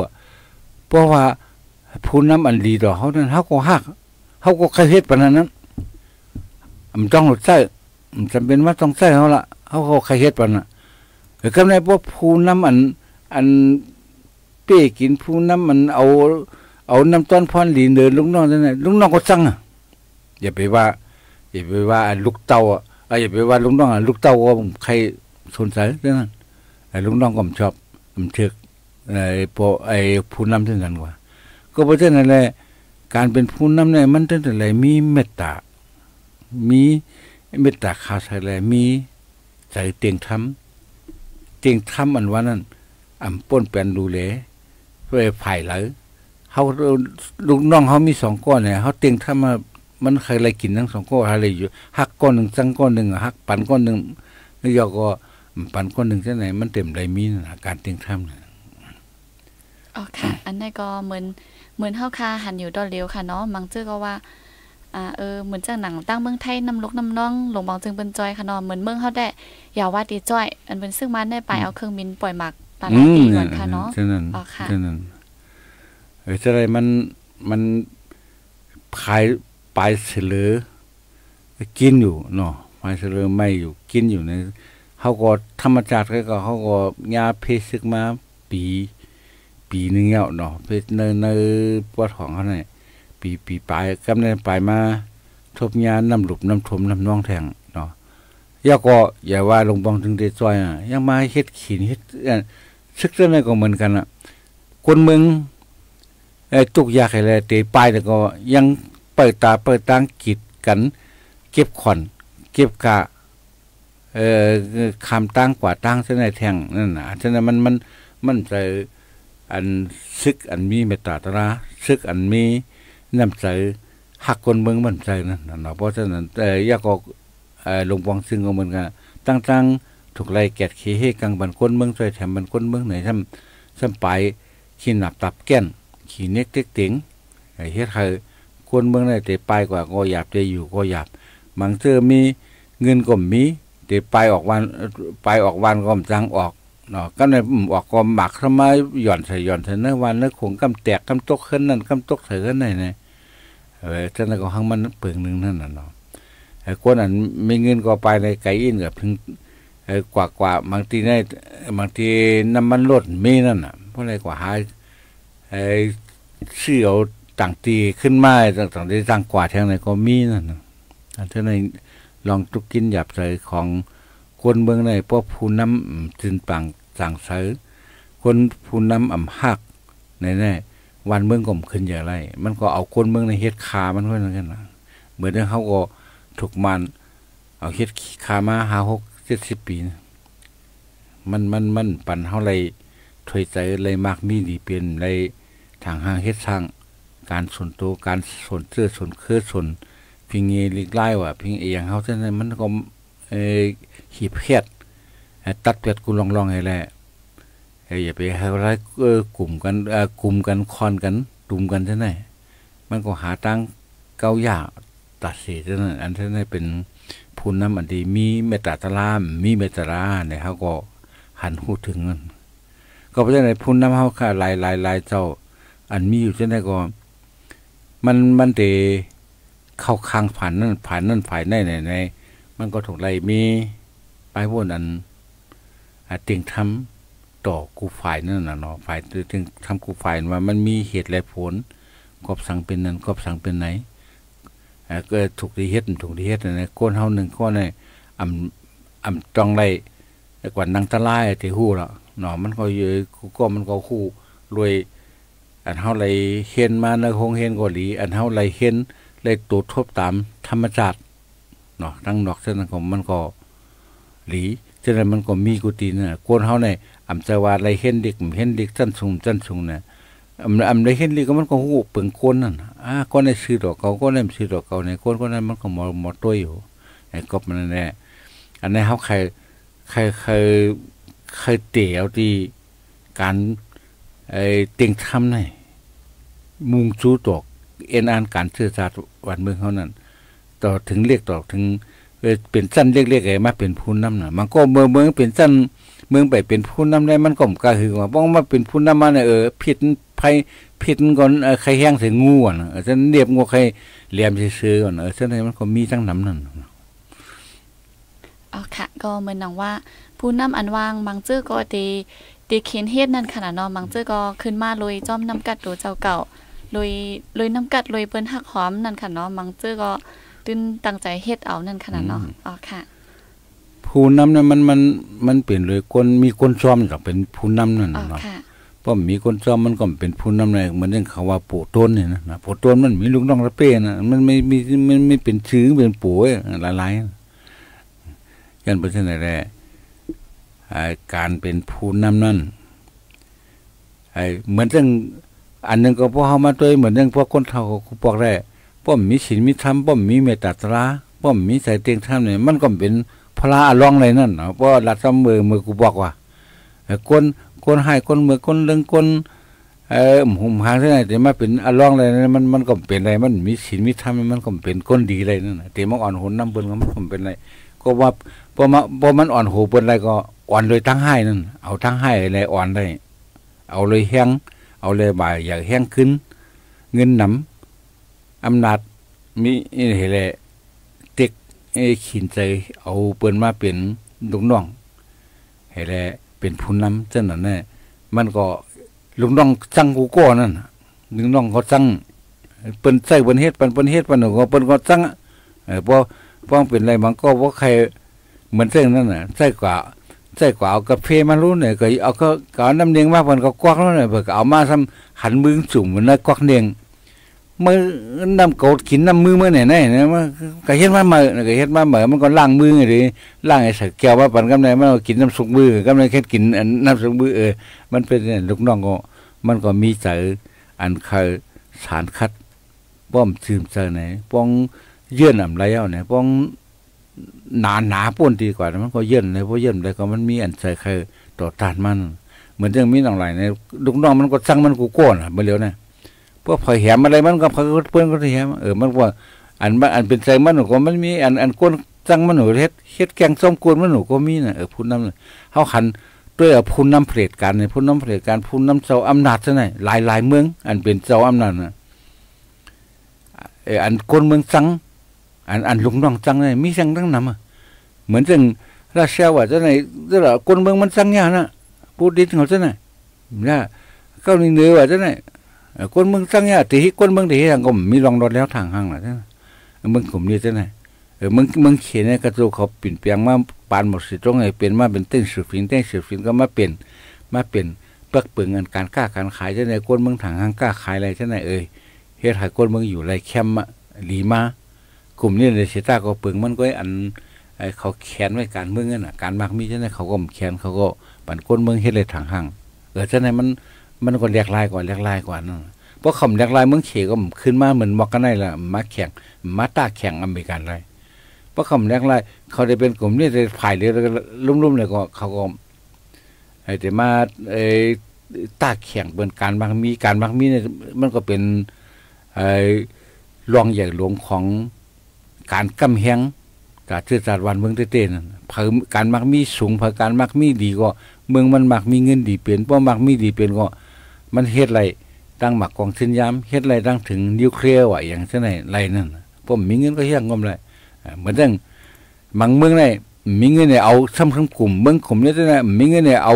เพราะว่าผู้นำอันดีต่อเขานั้นเขาก็หักเขาก็เคยเฮ็ดปานนั้นมันต้องหลุดใส่จำเป็นว่าต้องใส่เขาละเขาก็เคยเฮ็ดปานนั้นแต่ก็ในพวกผู้นำอันอันเป้กินผู้นำมันเอาเอาน้ำต้นพรหลีเดินลุงน้องนั่นแหละลุงน้องก็สั่งอ่ะอย่าไปว่าอย่าไปว่าลูกเต่าอ่ะอย่าไปว่าลุงน้องอ่ะลูกเต่าก็ใครสนใจเรื่องนั้นแต่ลุงน้องก็ไม่ชอบมันเถื่อนไอ้พอไอ้ผู้นำเท่ากันกว่าก็เพราะฉะนั้นแหละการเป็นผู้นำเนี่ยมันตั้งแต่ไรมีเมตตามีเมตตาขาใส่ไรมีใส่เตียงทำเตียงทำอันว่านั้นอ่ำป้นแปลนดูแลเพื่อไผ่เลยเขาลูกน้องเขามีสองก้อนเนี่ยเขาเตียงทำมามันใครอะไรกินทั้งสองก้อนอะไรอยู่หักก้อนหนึ่งจังก้อนหนึ่งหักปั่นก้อนหนึ่งนี่ยก็ปั่นก้อนหนึ่งเท่าไหร่มันเต็มไรมีการเตียงทำเนี่ยอ๋อค่ะอันนี้ก็เหมือนเหมือนเฮาคาหันอยู่ดอดเร็วค่ะเนาะมังจื้อก็ว่าอ่าเออเหมือนจากหนังตั้งเมืองไทยน้ำลกน้ำน้องหลงบองจึงเป็นจอยค่ะเนาะเหมือนเมืองเฮาได้อย่าว่าดีจ้อยอันเป็นซึ่งมันได้ไปเอาเครื่องบินปล่อยหมักปลาหนักตีก่อนค่ะเนาะอ๋อค่ะเออจะอะไรมันมันขายปลายเสลือกินอยู่เนาะปลายเสลือไม่อยู่กินอยู่ในเฮาก็ธรรมชาติก็เฮาก็ยาเพซึกมาปีปีนึงเงี้ยเนาะเป็นเนยเนยปวดของเขาเนี่ยปีปีปลายกำเนิดปลายมาทบยาน้ำหลุบน้ำทมน้ำน้องแทงเนาะย่าก็อย่าว่าลงบองถึงเดจอยอ่ะยังมาเฮ็ดขีนเฮ็ดซึกเส้นอะไรก็เหมือนกันอ่ะคนเมืองไอ้ตุกยาใครเลยเตะปลายแต่ก็ยังเปิดตาเปิดตางกีดกันเก็บขอนเก็บกะเอ่อคำตั้งกว่าตั้งเส้นอะไรแทงนั่นนะเส้นอะไรมันมันมันจะอันซึกอันมีเมตตาตระซึกอันมีน้ำใจหักคนเมืองมันใจนั่นเนาะเพราะฉะนั้นแต่ยากออกหลวงปองซึ่งก็เหมือนกันตั้งๆถูกไล่แกะขี้ให้กังบันคนเมืองใจแถมบันคนเมืองไหนซ้ำซ้ำไปขี้หนับตับแก้นขี้เน็กเต็กติ๋งไอ้เฮ็ดให้คนเมืองไหนเตะไปกว่าก็หยาบเตะอยู่ก็หยาบบางเจอมีเงินก็มีเตะไปออกวันไปออกวันก็จังออกเนาะก็ในออกกอมหมักทำไมหย่อนใส่หย่อนใส่เนื้อวันเนื้อขงกำแตกกำตกขึ้นนั่นกำตกใส่ขึ้นไหนเนี่ยเออท่านก็ห้างมันเปลืองหนึ่งนั่นน่ะเนาะไอ้คนอันมีเงินก็ไปในไก่อินกับถึงไอ้กว่ากว่าบางทีในบางทีน้ำมันลดมีนั่นน่ะเพราะอะไรกว่าหายไอ้เชี่ยวต่างตีขึ้นมาต่างต่างได้ต่างกว่าแทงไหนก็มีนั่นน่ะท่านในลองจุกกินหยาบใส่ของคนเมืองในพวกผู้นำจินปังสั่งเสือคนผู้นำอ่ำหักในแน่วันเมืองก่อมขึ้นอย่างไรมันก็เอาคนเมืองในเฮ็ดขามันก็นั่นกันนะเหมือนที่เขาก็ถูกมันเอาเฮ็ดขามาหาหกเจ็ดสิบปีมันมันมันปั่นเขาเลยถอยใจเลยมากมีดีเปลี่ยนเลยทางห้างเฮ็ดช่างการส่วนตัวการส่วนเสื้อส่วนเครือส่วนพิงเงยลิกไล่ว่ะพิงเอียงเขาเช่นนั้นมันก็ขีบเพียดตัดเพียดกูลองลองอะไรอย่าไปให้ร้ายกลุ่มกันกลุ่มกันคอนกันตุ่มกันใช่ไหมมันก็หาตั้งเก้าหยาตัดเสียใช่ไหมอันใช่ไหมเป็นผู้นำอันดีมีเมตตาตรามมีเมตตาราเนี่ยเขาก็หันหูถึงกันก็เพราะฉะนั้นผู้นำเขาค่ะลายลายลายเจ้าอันมีอยู่ใช่ไหมก็มันมันเตะเข้าคางผ่านนั่นผ่านนั่นฝ่ายในไหนในมันก็ถูกไรมีไปพวกนั้นเตียงทำต่อกูฝ่ายนั่นน่ะเนาะฝ่ายเตียงทำกูฝ่ายว่ามันมีเหตุและผลกอบสั่งเป็นนั้นกอบสั่งเป็นไหนก็ถูกดีเฮ็ดถูกดีเฮ็ดนะก้นเฮาหนึ่งก้อนเนี่ยอ่ำอ่ำจองไรกว่านังตะไลที่หู้ละเนาะมันก็เยอะกูก็มันก็คู่รวย อันเฮาไหลเห็นมาในคงเห็นเกาหลีอันเฮาไหลเห็นไหลตูดทบตามธรรมชาติเนาะทั้งนอกเส้นของมันก็หลีเช่นนั้นมันก็มีกุฏิเนี่ยโกนเฮาในอำจาวาไหลเห็นเด็กเห็นเด็กสั้นสูงสั้นสูงเนี่ยอำอำไหลเห็นเด็กก็มันก็หูเปิงโกนนั่นอ่าก็ในซื้อดอกเก่าก็ในซื้อดอกเก่าในโกนก็ในมันก็หมอหมอตัวอยู่ไอ้กบมันเนี่ยอันนี้เฮาใครใครใครใครเตี่ยวที่การไอ้เตียงทำในมุงจูตกเอ็นอ่านการสื่อสารวันเมืองเขานั่นต่อถึงเรียกต่อถึงเป็นสั้นเรียกๆไงมาเป็นผู้นำน่ะมันก็เมืองเมืองเป็นสั้นเมืองไปเป็นผู้นำได้มันก็มกระหึ่งว่าบ้องมาเป็นผู้นำมาเนี่ยเออผิดไพ่ผิดก่อนใครแห้งใส่งูอ่ะเออฉันเรียบงูใครเลียมเชื่อก่อนเออฉันเลยมันก็มีทั้งน้ำนั่นอ๋อค่ะก็เหมือนน้องว่าผู้นำอันว่างบางเจ้าก็ดีตีเขียนเฮ็ดนั่นขนาดนอนบางเจ้าก็ขึ้นมาลุยจ้อมน้ำกัดตัวเจ้าเก่าลุยลุยน้ำกัดลุยเปิ้นหักหอมนั่นขนาดนอนบางเจ้าก็ตื่นตั้งใจเฮ็ดเอานั่นขนาดนอนอ๋อค่ะผู้นำนั้นมันมันมันเปลี่ยนเลยคนมีคนซ้อมจากเป็นผู้นำนั่นเนาะเพราะมีคนซ้อมมันก็เป็นผู้นำเลยเหมือนเรื่องเขาว่าปู่ต้นเนี่ยนะปู่ต้นมันมีลูกน้องระเป้นะมันไม่มีมันไม่เป็นชื่อเป็นปู่หลายหลายกันเป็นเช่นไรการเป็นผู้นำนั่นเหมือนเรื่องอันนึงก็พวกเขามาด้วยเหมือนเรื่องพวกคนเฒ่ากูบอกได้ป้อมมีศีลมีธรรมป้อมมีเมตตาตราป้อมมีใจเตียงธรรมเนี่ยมันก็เป็นพระอารองอะไรนั่นเพราะหลัดซ้ำมือมือกูบอกว่าก้นก้นหายก้นมือก้นเรื่องก้นเออหุ่มหางเท่าไหร่แต่มาเป็นอารองอะไรนั่นมันมันก็เป็นอะไรมันมีศีลมีธรรมมันก็เป็นก้นดีอะไรนั่นแต่มันอ่อนหุ่นน้ำเบิ้ลมันก็เป็นอะไรก็ว่าพอมาพอมันอ่อนหูบนอะไรก็อ่อนเลยทั้งให้นั่นเอาทั้งให้อะไรอ่อนได้เอาเลยแห้งเอาเลยบ่ายอยากแห้งขึ้นเงินหนำอำนาจมีอะไรเต็กขีนใจเอาเปิ้นมาเป็นลูกน้องอะไรเป็นผู้นำเช่นนั้นเนี่ยมันก็ลูกน้องสั่งกูก้อนั่นลูกน้องเขาสั่งเปิ้นใส่เปิ้นเฮ็ดเปิ้นเปิ้นเฮ็ดเปิ้นหนูก็เปิ้นก็สั่งพอพอเป็นอะไรมันก็ว่าใครเหมือนเส้นนั่นน่ะใส่กว่าใส่กว่าเอากาแฟมาลุ้นเนี่ยก็เอาก็เอาน้ำเนียงมากมันก็กวักแล้วเนี่ยเผื่อเอามาทำหันมือจุ่มเหมือนน้ากวักเนียงเมื่อน้ำโกดขินน้ำมือเมื่อไหนไหนเนี่ยมันก็เฮ็ดมาเหมือนก็เฮ็ดมาเหมือนมันก็ล่างมือไงดิล่างไอ้ใส่แก้วมาปั่นกำไรมันก็กินน้ำสุกมือกำไรแค่กินน้ำสุกมือเออมันเป็นลูกน้องก็มันก็มีใจอันเคยสารคัดป้อมซึมใจไหนป้องเยื่อหนำไรเอาไหนป้องหนาหนาป้นดีกว่ามันก็เย็นเลยเพราะเย็นเลยก็มันมีอันใส่ใครต่อต้านมันเหมือนเรื่องมีหนองไหลเนี่ยลูกน้องมันก็สั่งมันกูโก้น่ะมาเร็วนะพวกเผยแหมอะไรมันก็เผยเพื่อนก็เผยแหมเออมันว่าอันอันเป็นใจมันหนูก็มันมีอันอันก้นสั่งมันหนูเฮ็ดเฮ็ดแกงส้มกวนมันหนูก็มีน่ะเออพูนน้ำเขาขันด้วยพูนน้ำเผด็จการเนี่ยพูนน้ำเผด็จการพูนน้ำเจ้าอำนาจซะหน่อยหลายหลายเมืองอันเป็นเจ้าอำนาจน่ะเอออันก้นเมืองสั่งอันอันลุงน้องจังเลยมีจังทั้งนั้นเหมือนจังราชาว่าจะไหนจะหรอคนเมืองมันจังเนี่ยนะพูดดิเขาจะไหนนะเก้าหนึ่งเนื้อว่าจะไหนคนเมืองจังเนี่ยตีคนเมืองตีทางกลมมีรองรอดแล้วทางห่างหน่อยนะเมืองกลมนี่จะไหนเออเมืองเมืองเขียนเนี่ยกระตูเขาปิ่นเปียงมาปานหมดสิตรงไหนเป็นมาเป็นเต้นสืบฟินเต้นสืบฟินก็มาเปลี่ยนมาเปลี่ยนเปลือกเปลืองเงินการค้าการขายจะไหนคนเมืองทางห่างค้าขายอะไรจะไหนเออเฮ็ดขายคนเมืองอยู่ไรแคมป์หลีมากลุ่มนี้ในเสต้าก็เปิงมันก็อันเขาแขนไว้การเมืองนั่นน่ะการมากมีใช่ไหมเขาก็แขนเขาก็ปั่นก้นเมืองเฮ็ดเลยถังห่างเออใช่ไหมมันมันก็แหลกลายกว่าแหลกลายกว่านั่นเพราะคำแหลกลายเมืองเขยก็ขึ้นมาเหมือนมอกกันได้ละมาแข่งมาตาแข่งอเมริกันไรเพราะคำแหลกลายเขาได้เป็นกลุ่มนี้ได้ผ่ายเลยลุ่มๆเลยก็เขาก็ไอ้แต่มาไอ้ตาแข่งเป็นการมากมีการมากมีเนี่ยมันก็เป็นไอ้รองใหญ่หลวงของการกำแหงการเชื่อจัดวันเมืองเต้นนั่นเพิ่มการมักมีสูงเพิ่มการมักมีดีก็เมืองมันมักมีเงินดีเปลี่ยนเพราะมักมีดีเปลี่ยนก็มันเฮ็ดไรตั้งหมักกองเส้นย้ำเฮ็ดไรตั้งถึงนิวเคลียร์ว่ะอย่างเช่นไรไรนั่นเพราะมีเงินก็เฮี้ยงงมเลยเหมือนเรื่องบางเมืองเนี่ยมีเงินเนี่ยเอาซ้ำซ้ำกลุ่มเมืองกลุ่มนี้เนี่ยมีเงินเนี่ยเอา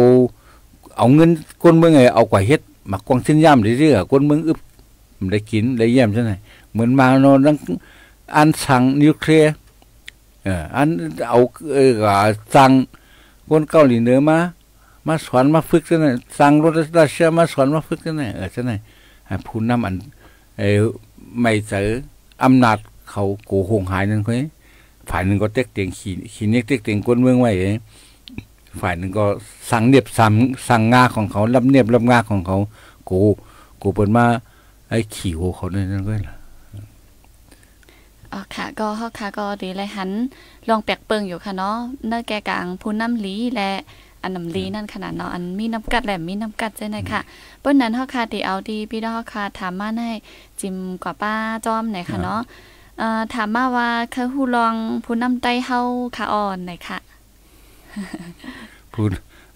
เอาเงินก้นเมืองเนี่ยเอากว่าเฮ็ดหมักกองเส้นย้ำได้เรื่อยก้นเมืองอึบได้กินได้เยี่ยมเช่นไรเหมือนมาโน่นตั้งอันสั่งนิวเคลียร์อันเอาเออสั่งคนเกาหลีเหนือมามาสอนมาฝึกซะหน่อยสั่งรถรัสเซียมาสอนมาฝึกซะหน่อยเออซะหน่อย ผู้นำอันไม่เสออำนาจเขาโกหงหายนั่นคือฝ่ายหนึ่งก็เต็กเตียงขี่ขี่เน็กเต็กเตียงก้นเมืองไว้ฝ่ายหนึ่งก็สั่งเนียบสั่งสั่งงาของเขารับเนียบรับงาของเขาโกโกเปิดมาไอ้ขี่โหเขาเนี่ยนั่นก็ล่ะอ๋อค่ะก็ข้อค่ะก็ดีเลยหันลองแปลกเปิงอยู่ค่ะเนาะเนื้อแกกลางผู้น้ำลีและอันน้ำลีนั่นขนาดเนาะอันมีน้ำกัดแหลมมีน้ำกัดใช่ไหมค่ะเพราะนั้นข้อค่ะที่เอาดีพี่น้องข้อค่ะถามมาให้จิมกว่าป้าจอมไหนค่ะเนาะถามมาว่าเขาหูลองผู้น้ำไตเฮาขาอ่อนไหนค่ะพูด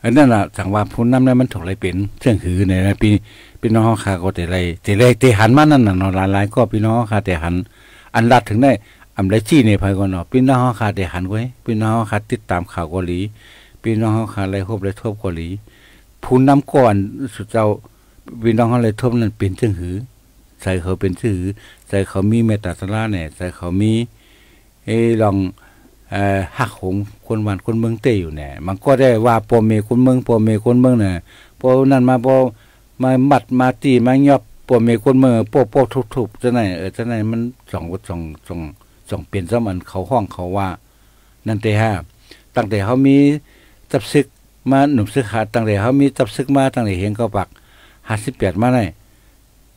อันนั้นแหละสังว่าพูดน้ำนั้นมันถูกอะไรเป็นเชื่องหือในปีพี่น้องค่ะก็แต่ไรแต่ไรแต่หันมานั่นน่ะเนาะหลายๆก็พี่น้องค่ะแต่หันอันรัดถึงได้อำไรชี้ในภายก่อนเนาะพี่น้องค่ะแต่หันไว้พี่น้องค่ะติดตามข่าวเกาหลีพี่น้องค่ะไรครบไรทั่วเกาหลีพูดน้ำก่อนสุดเจ้าพี่น้องอะไรทั่วนั้นเป็นเชื่องหือใส่เขาเป็นเชื่องหือใส่เขามีเมตตาสละเนี่ยใส่เขามีเอลองหักหงคนวันคนเมืองเตยอยู่เนี่ยมันก็ได้ว่าปอมเมคนเมืองปอมเมคนเมืองเนี่ยพอนั่นมาพอมาหมัดมาตีมาหยอบปอมเมคนเมืองโป๊ะโป๊ะทุบทุบจะไหนเออจะไหนมันสองสองสองสองเปลี่ยนสมันเขาห้องเขาว่านั่นแต่ฮะตั้งแต่เขามีจับซึกมาหนุ่มซึกขาตั้งแต่เขามีจับซึกมาตั้งแต่เห็นเขาปักห้าสิบแปดมาเนี่ย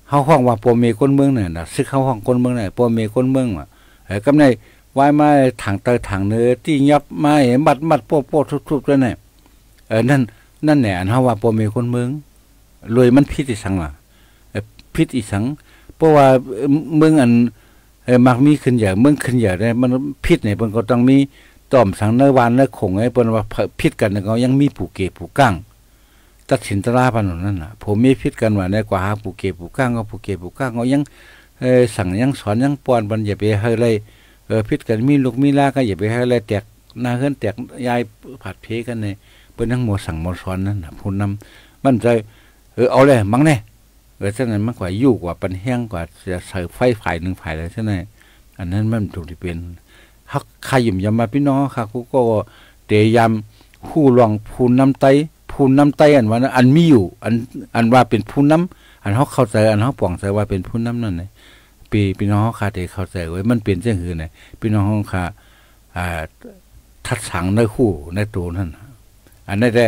เขาห้องว่าปอมเมคนเมืองเนี่ยนะซึกเขาห้องคนเมืองเนี่ยปอมเมคนเมืองอ่ะเออก็ในไว้มาถังเตยถังเนื้อที่ยับมาเห็นมัดมัดโป๊ะโป๊ะทุบๆแล้วเนี่ยเออนั่นนั่นแหละนะว่าปอมเมคนเมืองรวยมันพิษอีสังล่ะพิษอีสังเพราะว่าเมืองอันมักมีขึ้นอย่างเมืองขึ้นอย่างเนี่ยมันพิษเนี่ยเพิ่นก็ต้องมีต้อมสังเนื้อวานเนื้อขงไอ้เพิ่นว่าพิษกันเนี่ยเขายังมีปูเกปูก้างตัดสินตราพันนั่นน่ะผมมีพิษกันว่าในกว่าหาปูเกปูก้างเขาปูเกปูก้างเขายังสั่งยังสอนยังป้อนบัญญัติให้อะไรเออพิษกันมีลูกมีลาก็อย่าไปให้อะไรแตกหน้าเฮือนแตกยายผัดเพกันเนี่ยเป็นทั้งหมดสั่งหมดซ้อนนั่นนะพูนนำมันใจเออเอาเลยมั้งเนี่ยเออเช่นนั้นมากกว่ายู่กว่าปันแห้งกว่าจะใส่ไฟฝ่ายหนึ่งฝ่ายอะไรเช่นนั้นอันนั้นมันถูกที่เป็นฮักขยิมยำมาพี่น้องค่ะกูก็เตยำผู้ลองพูนน้ำไตพูนน้ำไตอันว่าอันมีอยู่อันอันว่าเป็นพูนน้ำอันฮักเข้าใจอันฮักป่องใจว่าเป็นพูนน้ำนั่นเลยปีพี่น้องค่ะเด็กเขาใจไว้มันเปลี่ยนเรื่องหือไงพี่น้องค่ะทัดสังในคู่ในตัวนั่นอันนั้นได้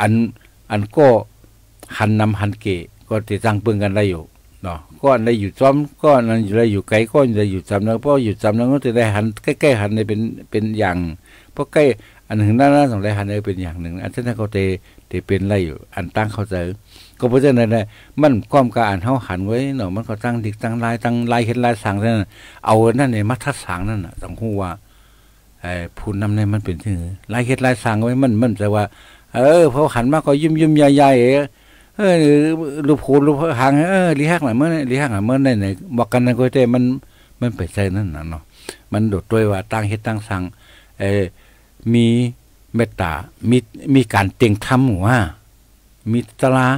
อันอันก็หันนำหันเกะก็ติดตั้งเปื้อนกันได้อยู่เนาะก็อันได้อยู่ซ้อมก็อันนั้นอยู่ได้อยู่ไกลก็อยู่ได้อยู่จำแล้วเพราะอยู่จำแล้วก็จะได้หันใกล้ๆหันในเป็นเป็นอย่างเพราะใกล้อันหนึ่งหน้าหน้าสองได้หันในเป็นอย่างหนึ่งอันนั้นเขาเตะเตะเป็นไรอยู่อันตั้งเขาใจก็เพราะฉะนั้นมันความการอ่านเขาหันไว้เนาะมันก็ตั้งดิกตั้งลายตั้งลายเห็นลายสั่งนั่นเอานั่นในมัทัดสั่งนั่นน่ะต้องหูว่าไอ้พูนน้ำในมันเป็นชื่อลายเห็นลายสั่งไว้มันมันแต่ว่าเออพอหันมากก็ยุ่มยุ่มใหญ่ใหญ่เออรูปโขนรูปหางเออลีฮักหน่ะเมื่อลีฮักหน่ะเมื่อในไหนบอกกันนั่นก็แต่มันมันไปใจนั่นน่ะเนาะมันโดดด้วยว่าตั้งเห็นตั้งสั่งเออมีเมตตามีมีการเตียงทำหัวมีตลา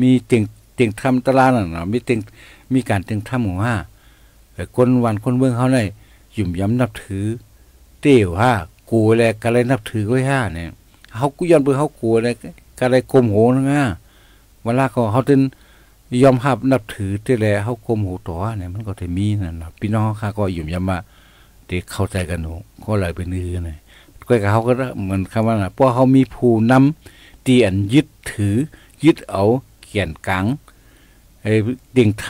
มีเตียงเตียงทำตลาดน่ะเนาะมีเตียงมีการเตียงทำหัวห้าคนวันคนเบื้องเขาเลยยุ่มย้ำนับถือเตี้ยวห้ากูอะไรกันเลยนับถือก้อยห้าเนี่ยเขากุยอนเบื้องเขากูอะไรกันเลยกลมโหนง่าเวลาก็เขาจนยอมหับนับถือเตี้ยแล้วเขากลมโหต่อเนี่ยมันก็จะมีนั่นเนาะพี่น้องข้าก็ยุ่มย้ำมาเด็กเข้าใจกันหนูก็เลยเป็นนื้อเลยก้อยกับเขาก็เหมือนคำว่าเพราะเขามีภูน้ำเตียนยึดถือยึดเอาเขียนกังไอ้ดิ่งท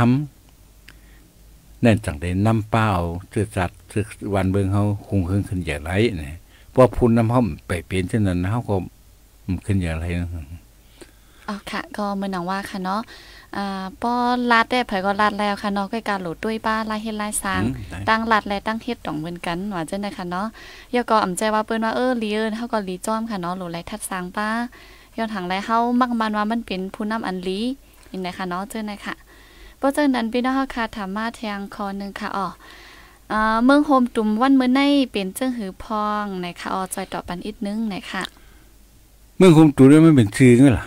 ำนั่นจังได้น้ำเปล่าสื่อจัดสื่อวันเบืองเขาคงขึ้นขึ้นอย่างไรเนี่ยเพราะพูนน้ำเขาไปเปลี่ยนเช่นนั้นเขาก็ขึ้นอย่างไรนะอ๋อค่ะก็เหมือนหนังว่าค่ะเนาะอ่าป้อลัดได้เผยก็ลัดแล้วค่ะเนาะใกล้การหลุดด้วยป้าลายเฮ็ดลายสางตั้งลัดและตั้งเฮ็ดต่องเหมือนกันหวานเจ้าหน่อยค่ะเนาะยกก็อ่ำใจว่าเปิ้นว่าเออลีเอิญเขาก็ลีจ้อมค่ะเนาะหลุดลายทัดสางป้าย้อนทางไรเขามักมันว่ามันเป็นผู้นำอันลี้อย่างไรคะเนาะเจ้าไหนค่ะเพราะเจ้านั้นพี่น้องค่ะถามมาแทงคอหนึ่งค่ะอ๋อเมืองโฮมตุ่มวันเมื่อในเป็นเจ้าหือพองไหนค่ะอ๋อจอยต่อปันอีกนึงไหนค่ะเมืองโฮมตุ่มด้วยไม่เป็นชื่อนี่หรอ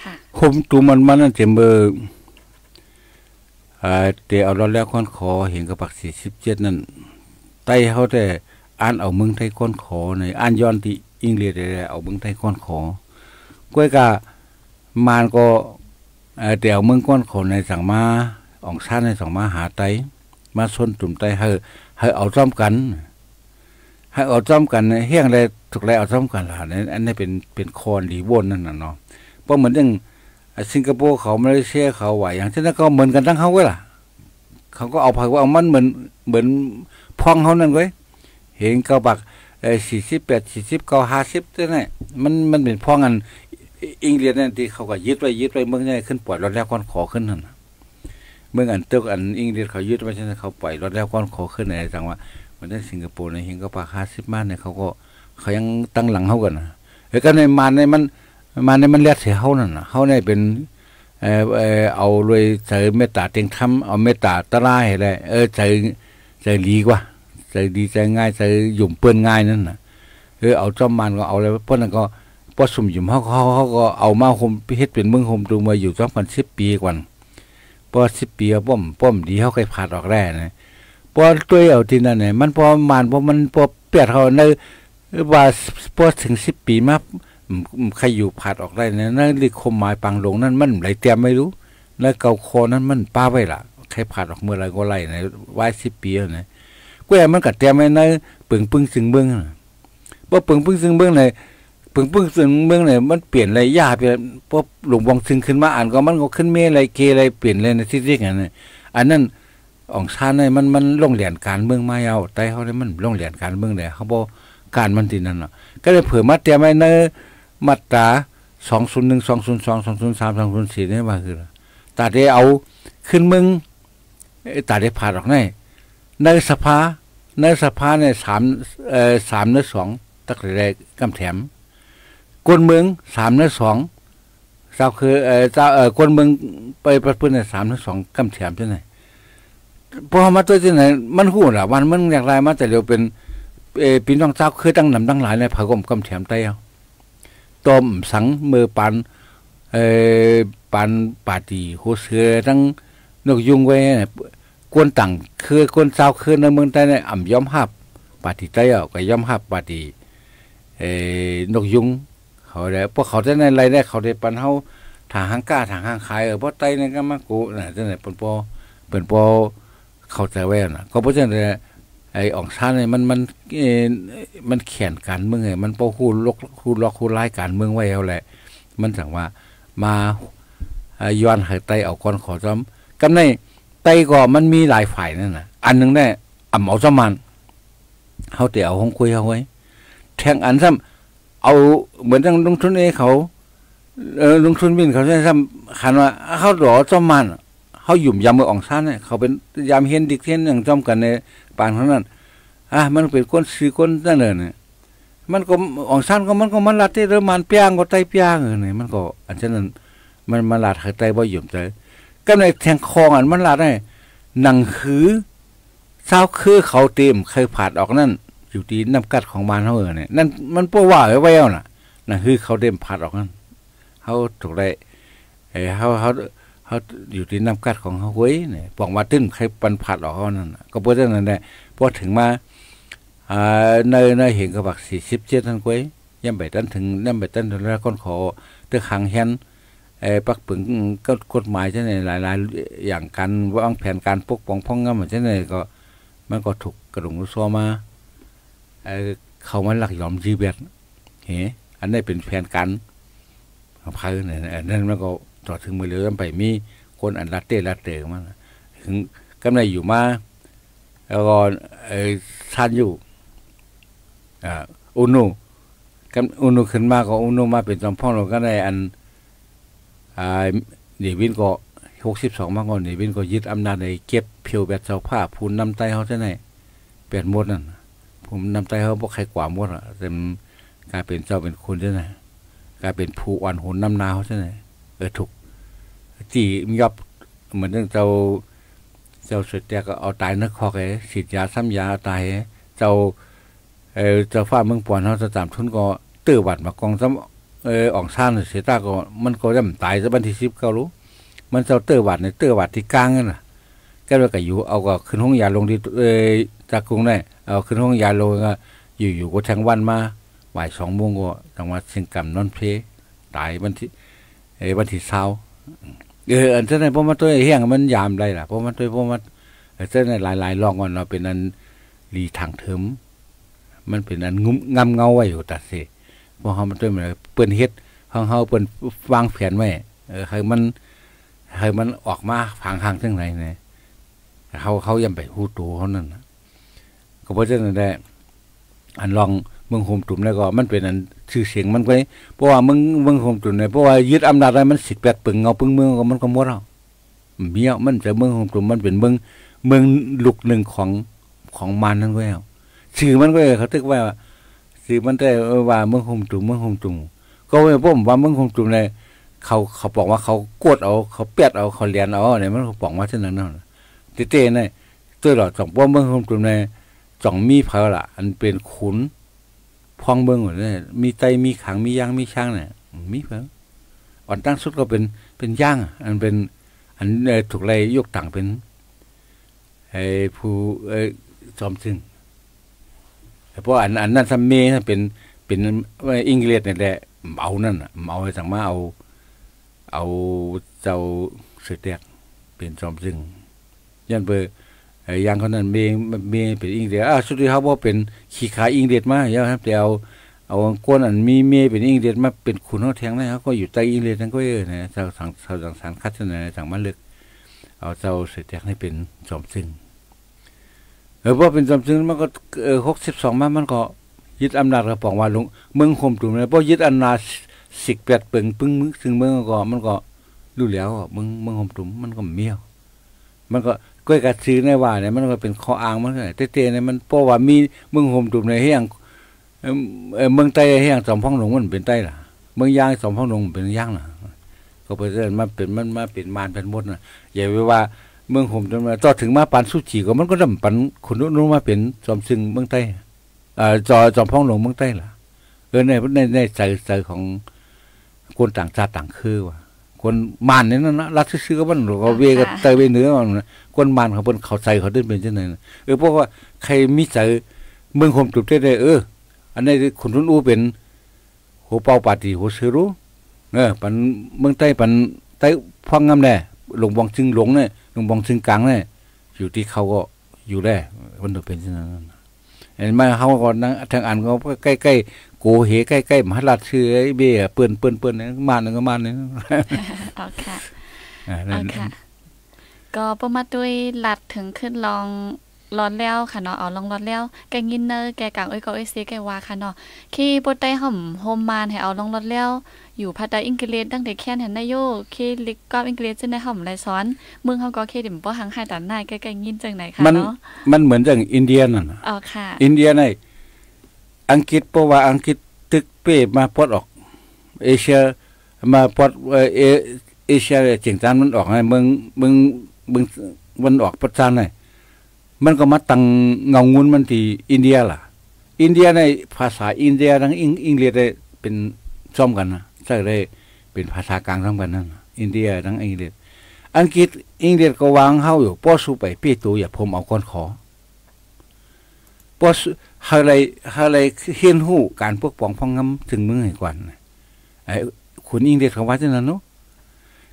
ค่ะโฮมตุ่มมันมันนั่นเจมเบอร์เดี๋ยวเอาเราแล้วค้อนคอเห็นกระปักสี่สิบเจ็ดนั่นไตเขาแต่อ่านเอาเมืองไทยค้อนคอในอ่านย้อนที่อังกฤษอะไรเอาเมืองไทยค้อนคอก้วยกะมานก็ เดี๋ยวเมืองก้อนขนในสังมาอ่องชาติในสังมาหาไตมาชนตุ่มไตให้ให้เอาจ้อมกันให้เอาจ้อมกันเฮี้ยงอะไรถูกอะไรเอาจ้อมกันล่ะอันนี้เป็นเป็นคอนดีวนนั่นน่ะเนาะเพราะเหมือนอย่างสิงคโปร์เขามาเลเซียเขาไหวอย่างเช่นนั้นก็เหมือนกันทั้งเขาไว้ล่ะเขาก็เอาผักว่าเอามันเหมือนเหมือนพองเขานั่นไว้เห็นเกาบักสี่สิบแปดสี่สิบเกาห้าสิบตัวนี่มันมันเป็นพองกันอิงเลียนนั่นที่เขาก็ยึดไว้ยึดไว้เมื่อไงขึ้นปล่อยรถแล้วก้อนขอขึ้นนั่นเมื่ออันเติกอันอิงเลียนเขายึดไว้เช่นนั้นเขาปล่อยรถแล้วก้อนขอขึ้นอะไรต่างว่ามันได้สิงคโปร์ในเห็นเกาบักห้าสิบมาเนี่ยเขาก็เขายังตั้งหลังเขากันนะไอ้กันในมาในมันมาในมันเลียดเสียเขานั่นนะเขาในเป็นเออเออเอารวยใส่เมตตาเตียงทำเอาเมตตาตะไลอะไรเออใส่ใส่ดีกว่าใส่ดีใจง่ายใส่หยุ่มเปื้อนง่ายนั่นนะเออเอาจอมมันก็เอาอะไรเพราะนั่นก็พอสุ่มหยุ่มเขาเขาเขาก็เอามาโฮมพิเศษเป็นเมืองโฮมดูมาอยู่จอมกันสิบปีกว่าพอสิบปีป้อมป้อมดีเขาเคยผ่านออกแร่นะพอตัวเอาที่นั่นเนี่ยมันพอมันพอมันพอเปลี่ยนเขาในว่าพอถึงสิบปีมาใครอยู่ผัดออกได้เนี่ยนั่นลิคมหมายปังลงนั่นมันไหลเตรียมไม่รู้แล้วเกาคอนั้นมันป้าไว้ล่ะใครผัดออกเมื่อไรก็ไล่ในไว้สิบปีแล้วนะกูแอบมันกัดเตรียมไว้ในปึงปึ้งซึ่งเบื้องว่าปึงปึ้งซึ่งเบื้องไหนปึงปึ้งซึ่งเบื้องไหนมันเปลี่ยนอะไรยากไปเพราะหลวงวงซึ่งขึ้นมาอ่านก็มันก็ขึ้นเมฆอะไรเกอะไรเปลี่ยนอะไรในที่เรียกอย่างนั้นอันนั้นอ่องชาในมันมันล่องเหรียญการเบื้องมาเอาไตเขาเนี่ยมันล่องเหรียญการเบื้องไหนเขาบอกการมันที่นั่นเนาะก็เลยเผื่อมาเตรียมไว้ในมาตราสองศูนย์หนึ่งสองศูนย์สองสองศูนย์สามสองศูนย์สี่นี่มาคือตาได้เอาขึ้นมึงตาได้ผ่านออกในในสภาในสภาเนี่ยสามเอ่อสามเนื้อสองตักเรกกำแถมกวนเมืองสามเนื้อสองเจ้าคือเอ่อเจ้าเอ่อกวนเมืองไปประพื้นเนี่ยสามเนื้อสองกำแถมใช่ไหมพอมาตัวที่ไหนมันหูหล่ะวันมันอย่างไรมาแต่เร็วเป็นเอ่อปีน้องเจ้าเคยตั้งนำตั้งหลายในผากมกำแถมไตเอาต้มสังมือปันเออปันปาตีโหเสือทั้งนกยุงไว้กวนต่างคือก้นเจ้าคืนในเมืองใต้เนี่ยอ่ำย้อมหับปาตีใต้เอาก็ย้อมหับปาตีเอ่อนกยุงเขาได้พวกเขาได้ในไรได้เขาได้ปันเขาถางห้างก้าถางห้างขายเออเพราะใต้เนี่ยก็มากูน่ะจะไหนเป็นปอเป็นปอเขาใจแว่น่ะก็เพราะฉะนั้นไอ้อ่องชาเนี่ยมันมันมันแข่งการเมืองไงมันพอคู่ล็อกคู่ล็อกคู่ไล่การเมืองไว้แล้วแหละมันสั่งว่ามาย้อนหายไตเอาก้อนขอซ้ำกับในไตก็มันมีหลายฝ่ายนั่นนะอันหนึ่งเนี่ยอ่ำเอาซ้ำมันเขาเตี่ยวห้องคุยเขาไว้แทงอันซ้ำเอาเหมือนตั้งลงทุนเอเขาลงทุนบินเขาซ้ำขันว่าเขาหล่อซ้ำมันเขาหยุ่มยามเมืองอ่องชาเนี่ยเขาเป็นยามเห็นดิกเห็นอย่างจ้อมกันในปานเท่านั้นอ่ะมันเป็นก้นซื้อก้นนั่นเลยเนี่ยมันก็อ่องชาก็มันก็มันลัดที่เริ่มมันเปียงก็ไตเปียงเลยมันก็อันฉะนั้นมันมันลัดหายไตบ่หยุ่มใจก็ในแทงคองอันมันลัดได้หนังคือเศร้าคือเขาเต็มเคยผ่านออกนั่นอยู่ที่น้ำกัดของมันเท่าเนี่ยนั่นมันพวกว่าไว้ไว้เอาน่ะหนังคือเขาเต็มผ่านออกนั่นเขาถูกได้ไอ้เขาเขาเขาอยู่ที่น้ำกัดของเขาเว้ยเนี่ยบอกว่าตึ้นใครปันผัดออกเขานั่นก็เพราะฉะนั้นแหละพอถึงมาเนยเนยเห็นกระบักสี่สิบเจ็ดท่านเว้ยย่ำใบตั้นถึงย่ำใบตั้นถึงแล้วก้อนขอเตื้อขังเห็นไอ้ปักปึงก็กฎหมายใช่ไหมหลายๆอย่างการวางแผนการปกป้องพ้องกันเหมือนใช่ไหมก็มันก็ถูกกระดุมซัวมาเขามันหลักหลอมจีเบียดเฮ้อันนี้เป็นแผนการของพายเนี่ยนั่นมันก็ต่อถึงมือเลี้ยงไปมีคนอันรัดเต้รัดเตอมันถึงกำไรอยู่มาแล้วก็ชันอยู่อุนุกำอุนุขึ้นมาก็อุนุมาเป็นจอมพ่อเราก็ได้อันเดวินก็หกสิบสองมากกว่าเดวินก็ยึดอำนาจในเก็บเพียวแบบเสาผ้าพูนน้ำไตเขาใช่ไหมแปดมดนั่นผมน้ำไตเขาพวกใครกว่ามดอ่ะเต็มกลายเป็นเจ้าเป็นคนใช่ไหมกลายเป็นผู้อ่อนหุ่นน้ำนาเขาใช่ไหมเออถูกจีมยับเหมือนเรื่องเจ้าเจ้าสุดแตกเอาตายนักคอแกฉีดยาซ้ำยาตายเจ้าเออเจ้าฟ้าเมืองปอนเขาจะตามทุนก็ตื้อบัดมากองซ้ำเอออ่องซ่านเสียตาก็มันก็ย่ำตายซะบันทีซิบเขารู้มันเจ้าตื้อบัดในตื้อบัดที่กลางนั่นน่ะก็เลยก็อยู่เอาก็ขึ้นห้องยาลงที่เออจากกรุงได้เอาขึ้นห้องยาลงก็อยู่อยู่ก็แทงวันมาบ่ายสองโมงก็จังหวัดเชียงกำนนเพลตายบันทีไอ้วันที่เช้า เอออันเส้นในพวกมันตัวเฮี้ยงมันยามได้ล่ะพวกมันตัวพวกมันเส้นในหลายๆลองก่อนเราเป็นอันรีทางเถิมมันเป็นอันงุ้มงำเงาไว้อยู่ตัดสิพวกเขามันตัวเหมือนเปื้อนเฮ็ดเขาเขาเปื้อนวางแผนไว้เออใครมันใครมันออกมาผางหางเส้นไหนเนี่ยเขาเขาย่ำไปหูตูเขานั่นก็เพราะฉะนั้นได้อันลองเมืองโฮมตุ่มแล้วก็มันเป็นอันชื่อเสียงมันไปเพราะว่าเมืองเมืองโฮมตุ่มเนี่ยเพราะว่ายึดอำนาจอะไรมันสิทธิ์แปดปึงเงาปึงเมืองก็มันก็มัวเราเบี้ยมันแต่เมืองโฮมตุ่มมันเป็นเมืองเมืองลุกหนึ่งของของมันนั่นก็แล้วชื่อมันก็เขาตึกว่าชื่อมันได้ว่าเมืองโฮมตุ่มเมืองโฮมตุ่มก็ไม่พบว่าเมืองโฮมตุ่มเลยเขาเขาบอกว่าเขากดเอาเขาเปียดเอาเขาเลียนเอาเนี่ยมันบอกว่าเช่นนั้นนั่นเต้ๆเนี่ยตัวหลอดสองป้อมเมืองโฮมตุ่มเนี่ยจ่องมีเพลละอันเป็นขุนพองเบิ้งหมดเลยมีไตมีขังมีย่างมีช่างเนี่ยมีเพลอ่อนตั้งสุดก็เป็นเป็นย่างอันเป็นอันถูกไรยกต่างเป็นไอ้ผู้ไอ้จอมซึ่งเพราะอันอันนั้นซัมเมย์เป็นเป็นอิงเลียดเนี่ยแหละเอานั่นเอาไปสั่งมาเอาเอาเจ้าเสือแดกเป็นจอมซึ่งยันเบอร์อย่างคนนั้นเมย์เมย์เป็นอิงเดียอ้าวสุดที่เขาบอกเป็นขี่ขาอิงเดียมาแล้วครับแต่เอาเอาก้นอันมีเมย์เป็นอิงเดียมาเป็นขุนเขาแทงได้เขาก็อยู่ใต้อิงเดียทั้งก็เยอะนะชาวสังชาวสังสารคัดชนะสังมันเลือกเอาเจ้าเสด็จให้เป็นจอมซึ่งเออพอเป็นจอมซึ่งมันก็เออหกสิบสองมันมันก็ยึดอำนาจกระป๋องว่าลุงเมืองคมตุ่มเลยพอยึดอำนาจสิกแปดเปิงปึ้งมึงซึ่งเมืองก็มันก็รู้แล้วเมืองเมืองคมตุ่มมันก็เมี่ยวมันก็ก้อยกระซื้อในว่าเนี่ยมันก็เป็นข้ออ้างมันเลยเตะเนี่ยมันเพราะว่ามีเมืองโฮมตุ่มในเฮียงเมืองไต้เฮียงสองพ้องหลงมันเป็นไต้ล่ะเมืองย่างสองพ้องหลงเป็นย่างล่ะก็ไปเรื่อยมาเป็นมันมาเป็นมารเป็นมดนะอย่าไปว่าเมืองโฮมตุ่มต่อถึงมาปันสู้จีก็มันก็ดำปันขุนนู้นมาเป็นจอมซึ่งเมืองไต้อ่าจอจอมพ้องหลงเมืองไต้ล่ะเออในในในใจใจของคนต่างชาติต่างคือว่าคนมานเนี่ยนะรัดซื้อก็มันหรอกเวก็เตยไปเนื้อมันคนมานเขาเป็นเขาใจเขาเดินเป็นเช่นไหนเออเพราะว่าใครมิใจเมืองคมจุดเต้ได้เอออันนี้ขุนทุนอูเป็นโหเป่าปาฏิโหเสือรู้เออปันเมืองใต้ปันใต้พังงำแน่หลงบองจึงหลงเนี่ยหลงบองจึงกลางเนี่ยอยู่ที่เขาก็อยู่ได้มันถึงเป็นเช่นนั้นเห็นไหมเขาก่อนนะทางอ่านเขาใกล้ใกล้โกเหใกล้ใกล้มหาลัดชื่อไอ้เบี้ยเปื่อนเปื่อนเปื่อนเนี่ยมาหนึ่งก็มาหนึ่งอ๋อค่ะอ๋อค่ะก็ประมาด้วยลัดถึงขึ้นลองร้อนแล้วค่ะเนาะเอาลองร้อนแล้วแกงินเนอร์แกกลางเอ้ยก็เอ้ยซีแกว่าค่ะเนาะขี้โปรไตห่อมโฮมมานให้เอาลองร้อนแล้วอยู่ภาษาอังกฤษตั้งแต่แค่นหันนายโยขี้ลิกก้อนอังกฤษเส้นในห่อมไรซ้อนเมืองเขาก็เคดิมป้อหังหายตันนายแกแกงินจังไหนค่ะเนาะมันเหมือนจังอินเดียน่ะอ๋อค่ะอินเดียในอังกฤษเพราะว่าอังกฤษตึกเป้มาพอดออกเอเชียมาพอดเอเอเชียเฉียงจานมันออกไงเมืองเมืองเมืองมันออกประจานไงมันก็มาตั้งเงางุนมันที่อินเดียล่ะอินเดียในภาษาอินเดียทั้งอิงอังกฤษได้เป็นซ้อมกันนะใช่ได้เป็นภาษากลางซ้อมกันนั่นอินเดียทั้งอังกฤษอังกฤษอังกฤษก็วางเฮาอยู่ป้อสู้ไปพี่ตัวอย่าพมเอาก้อนขอป้อสู้อะไรอะไรเฮียนหู้การพวกปองพ้องงำถึงมือให้กว่าไอ้ขุนอิงเดียเขาว่าเช่นนั้นเนาะ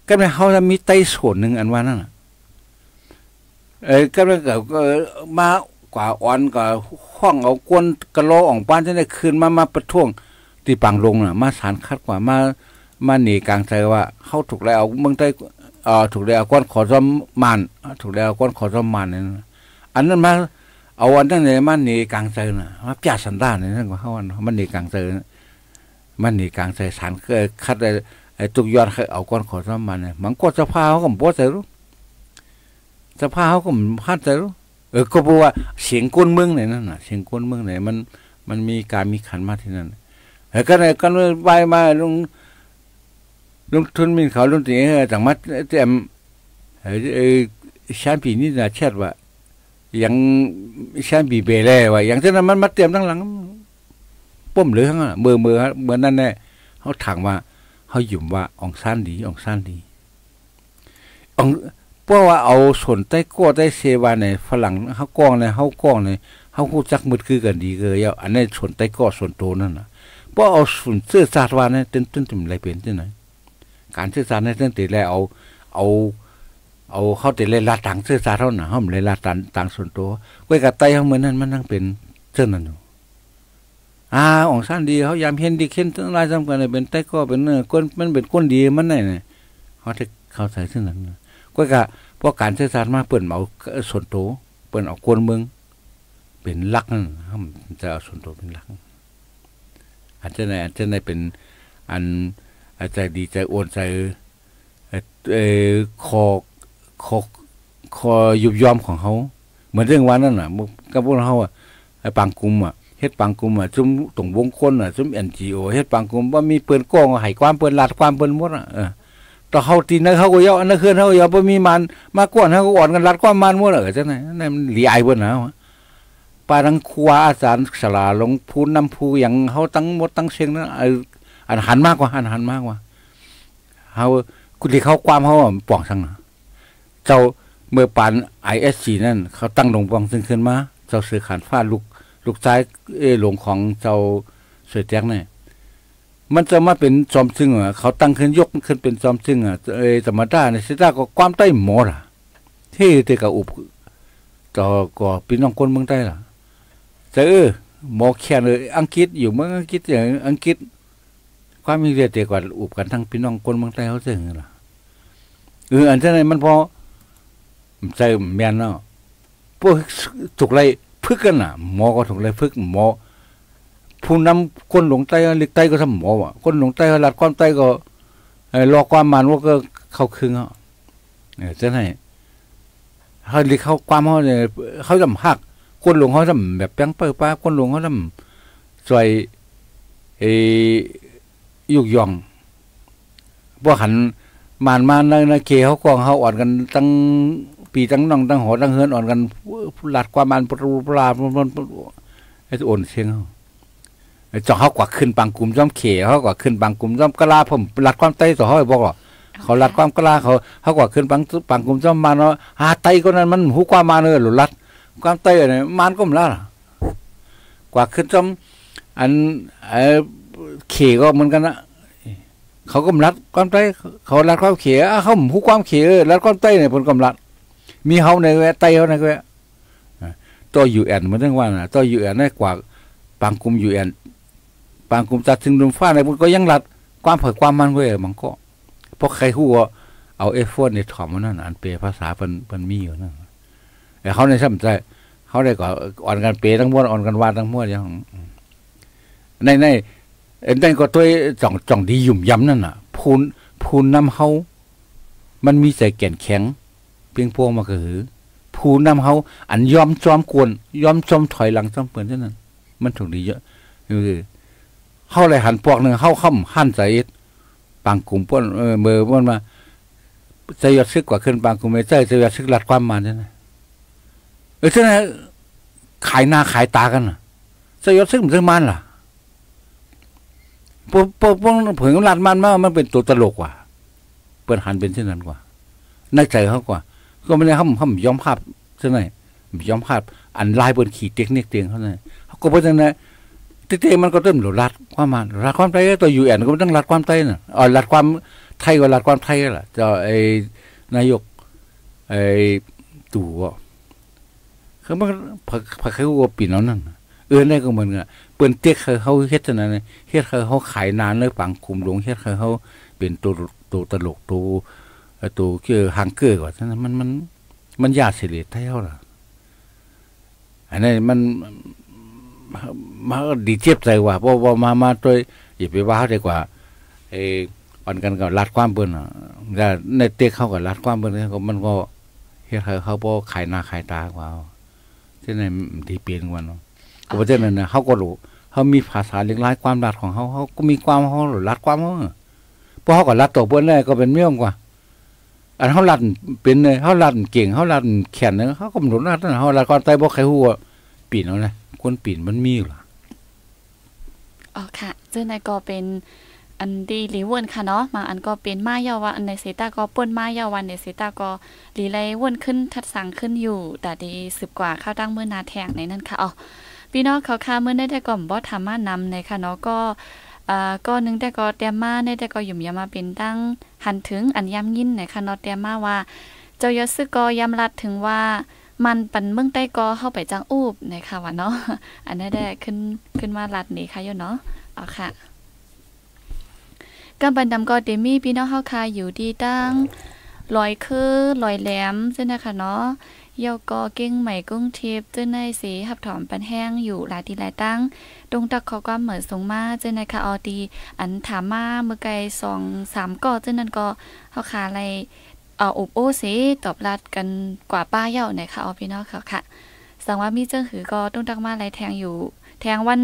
ก็ไม่เขาจะมีไต้ส่วนหนึ่งอันว่านั่นเออก็เลยก็มากว่าอ่อนกว่าห้องเอาก้นกระโลอ่องป้านจะได้คืนมามาประท้วงตีปังลงน่ะมาสารคัดกว่ามามาหนีกลางใจว่าเขาถูกแล้วเอาเมืองใต้เอ่อถูกแล้วก้อนขอซ้อมมันถูกแล้วก้อนขอซ้อมมันเนี่ยอันนั้นมาเอาอันนั้นเลยมันหนีกลางใจน่ะมาจ่าสันดานเนี่ยนั่นก็เขาอันมันหนีกลางใจมันหนีกลางใจสารเคยคัดเลยไอ้ตุกยอดเอาก้อนขอซ้อมมันเนี่ยมันก็จะพาเขากับโป๊ะใจรู้สภาพเขาก็พลาดใจรู้เออก็บอกว่าเสียงก้นเมืองไหนนั่นน่ะเสียงก้นเมืองไหนมันมันมีการมีขันมาที่นั่นเออก็เลยก็เลยไปมาลงลงทุนมินเขาลงตีเออต่างมัดแต่เออชาญปีนี่น่ะเชิดว่ายังชาญปีเบลเลยว่าอย่างเช่นนั้นมันมัดเตรียมตั้งหลังป้มหรือข้างเมื่อเมื่อเมื่อนั่นแน่เขาถามว่าเขาหยุ่มว่าองซานดีองซานดีองเพราะว่าเอาส่วนใต้ก้อใต้เซวาในฝรั่งเขากล้องในเขากล้องในเขาคู่จักมืดคือกันดีเกยอันนี้ส่วนใต้ก้อส่วนโตนั่นนะเพราะเอาส่วนเสื้อซาดวาในเต้นเต้นติ่มไรเป็นที่ไหนการเสื้อซาดในเต้นติ่มไรเอา เอาเอาเข้าติดเลยลาตังซื้อซาเท่าน่ะห้อมเลยลาตังตังส่วนตัวก้วยกับไตเขาเหมือนนั่นมันนั่งเป็นเส้นนั่นอยู่อ่าองสั้นดีเขายามเห็นดีเข้นทั้งลายซ้ำกันเลยเป็นไตก็เป็นเนื้อก้นมันเป็นก้นดีมันไหนเนี่ยเขาที่เขาใส่เส้นนั้นก้วยกับพวกการซื้อซามาเปิดเอาส่วนตัวเปิดเอาก้นเมืองเป็นลักนั่นห้อมจะเอาส่วนตัวเป็นลักอาจจะในอาจจะในเป็นอันอาจจะดีใจโอนใจเออคอคอคอยุบยอมของเขาเหมือนเรื่องวันนั่นน่ะกับพวกเขาอ่ะไอ้ปังกุมอ่ะเฮ็ดปังกุมอ่ะซุ้มตรงวงคนอ่ะซุ้มเอ็นจีโอเฮ็ดปังกุมว่ามีเปิดกล้องให้ความเปิดลาดความเปิดมดอ่ะเออต่อเขาตีนั้นเขาก็ย่อนั่นคือเขาย่อพอมีมันมากกว่าเขาก็อ่อนกันลาดความมันมดเออจังไหนนั่นมันหลีไอเบิ้ลนะปาทั้งครัวอาสาสลาลงพูนน้ำพูอย่างเขาตั้งมดตั้งเชียงนั่นอันหันมากกว่าอันหันมากกว่าเขาคุณที่เขาความเขาป่องสั่งนะเจ้าเมื่อปานไอเอสซีนั่นเขาตั้งลงปองซึ่งขึ้นมาเจ้าเสือขันฟาดลูกลูกซ้ายเอหลงของเจ้าเสือแจ็คเนี่ยมันจะมาเป็นจอมซึ่งอ่ะเขาตั้งขึ้นยกขึ้นเป็นจอมซึ่งอ่ะเอธรรมดาในซิต้าก็ความใต้หมอล่ะที่เตะกับอุบต่อก่อปีน้องคนเมืองใต้ล่ะเจอหมอแค่เลยอังกฤษอยู่เมืองอังกฤษอย่างอังกฤษความมีเรียเตะกว่าอุบกันทั้งพี่น้องคนเมืองใต้เขาเสื่อล่ะเอออันนั้นมันพอใจแมนเนาะพวกถูกไรพึกกันน่ะหมอก็ถูกไรพึกหมอผู้นำคนหลงใต้ลิกใต้ก็ทำหมอว่ะคนหลงใต้หลัดความใต้ก็รอความมันว่าก็เข้าครึ่งอ่ะเออจะไหนเขาลิกเขาความเขาเนี่ยเขาทำหักคนหลงเขาทำแบบแป้งเปิ้ลป้าคนหลงเขาทำสวยไอ้ยุกยองพวกหันมานมาในในเกยเขากองเขาอ่อนกันตั้งปีตั้งน้องตั้งหอตั้งเฮือนอ่อนกันหลัดความมันปรูปลาไอ้โอนเชียงเขาจ่อเขากว่าขึ้นบางกลุ่มจ้อมเขยเขากว่าขึ้นบางกลุ่มจ้อมกะลาผมหลัดความไตต่อเขาบอกว่าเขาหลัดความกะลาเขาเขากว่าขึ้นบางบางกลุ่มจ้อมมาเนาะหาไตก็นั้นมันหูความมาเนอหลุดหลัดความไตเนี่ยมันก็มันละกว่าขึ้นจ้อมอันเขยก็เหมือนกันนะเขาก็รัดความใต้เขารัดความเขียเขาหูความเขียรัดความใต้เนี่ยผลกำลังมีเขาในแวะใต้เขาในแวะตัวยูเอ็นมันเรื่องว่านะตัวยูเอ็นได้กว่าบางกลุ่มยูเอ็นบางกลุ่มจัดถึงดวงฟ้าในมันก็ยังรัดความเผยความมันเว้ยมันก็เพราะใครหัวเอาเอฟโฟนในถอมมันนั่นอันเปภาษาเป็นเป็นมีอยู่นั่นแต่เขาในช่ำใจเขาได้ก่ออ่อนกันเปทั้งม้วนอ่อนกันวาดทั้งม้วนอย่างในในเอ็นนั่นก็ตัวจ่องจ่องดียุ่มย้ำนั่นน่ะพูนพูนน้ำเฮามันมีใจแก่นแข็งเพียงพวงมาคือพูนน้ำเฮาอันยอมจอมกวนยอมจอมถอยหลังจอมเปลี่ยนเท่านั้นมันถูกดีเยอะคือเข้าไรหันปอกหนึ่งเข้าค่ำหั่นใจปางกลุ่มป้นเออเมื่อวันมาใจยอดซึกกว่าขึ้นปางกลุ่มไม่ใจใจยอดซึกหลัดความมันใช่ไหมเออใช่ไหมขายหน้าขายตากันน่ะใจยอดซึกมันซึกมันล่ะพวกพวกเผยรัดมันมากมันเป็นตัวตลกกว่าเปิดหันเป็นเช่นนั้นกว่าน่าใจเขากว่าก็ไม่ได้ห้ามห้ามย้อมภาพเช่นไหนย้อมภาพอันลายบนขีดเตียงเนียกเตียงเขาเนี่ยเขาก็เพราะฉะนั้นตีเตียงมันก็เริ่มหลุดรัดความมันรัดความไทยตัวยูเอ็นก็ไม่ต้องรัดความไทยน่ะอ๋อรัดความไทยกว่ารัดความไทยแหละจะไอ้นายกไอ้ตู่เขาไม่ผักผักเขาก็ปีนั้นนั่นเออได้ก็เหมือนกันเปิ้นเตี้ยเคยเขาเฮ็ดเท่านั้นเฮ็ดเคยเขาขายนานเลยปังคุมหลวงเฮ็ดเคยเขาเป็นตัวตัวตลกตัวตัวเกี่ยวฮังเกอร์ก่อนฉะนั้นมันมันมันยาเสพติดเท่าล่ะอันนี้มันมาดีเทียบใจว่าพอพอมามาตัวอย่าไปว่าเขาดีกว่าเอออ่อนกันกับรัดความเปิ้นอ่ะในเตี้ยเข้ากับรัดความเปิ้นเนี่ยมันก็เฮ็ดเคยเขาพอขายนาขายตากว่าฉะนั้นที่เปลี่ยนกันก็เพราะฉะนั้นนะเขาก็รู้เขามีภาษาเลี้ยงร้ายความรัดของเขาเขาก็มีความเขาหรือรัดความเขาเพราะเขาก็รัดตัวเพื่อนแรกก็เป็นเมี่ยงกว่าอันเขารัดเป็นเลยเขารัดเก่งเขารัดแขนเนี่ยเขาก็หนุนรัดนะเขารัดความใต้บอกใครหัวปีนเอาเลยคนปีนมันมีอยู่หรออ๋อค่ะเจ้านายก็เป็นอันดีหรือวนค่ะเนาะมาอันก็เป็นไม้ยาวันในเซต้าก็ป้นไม้ยาวันในเซต้าก็หรือไรวนขึ้นทัดสั่งขึ้นอยู่แต่ดีสืบกว่าข้าวตั้งเมื่อนาแทงในนั้นค่ะอ๋อพี่น้องเขาค่ะเมื่อได้ได้ก่อมบอสทำมานำในค่ะเนาะก็ ก็นึงแต่ก็เตียมมาในแต่ก็หยุ่มยามาเป็นตั้งหันถึงอันย้ำยินในค่ะนอเตียมมาว่าเจ้ายศกอย้ำรัดถึงว่ามันปันเมืองใต้กอเข้าไปจังอูบในค่ะวะเนาะอันนี้ได้ขึ้นขึ้นมารัดนี่ค่ะโยเนาะเอาค่ะกัมปันดำก็เดมี่พี่น้องเฮาค่ะอยู่ดีตั้งลอยคือลอยแหลมใช่ไหมคะเนาะเยาก็เก้งใหม่กุ้งเทปเจ้าในสีหับถอมปันแห้งอยู่หลายทีหลายตั้งตรงตะขอความเหมือนสงมาเจ้าในค่ะออดีอันถามมาเมื่อไกลสองสามก่อเจ้านั้นก็เขาขาอะไรเอาอบโอเสตอบรัดกันกว่าป้าเย่าในค่ะออพี่น้องเขาค่ะสังว่ามีเจ้าหือก็ตรงตักมาไรแทงอยู่แทงวัน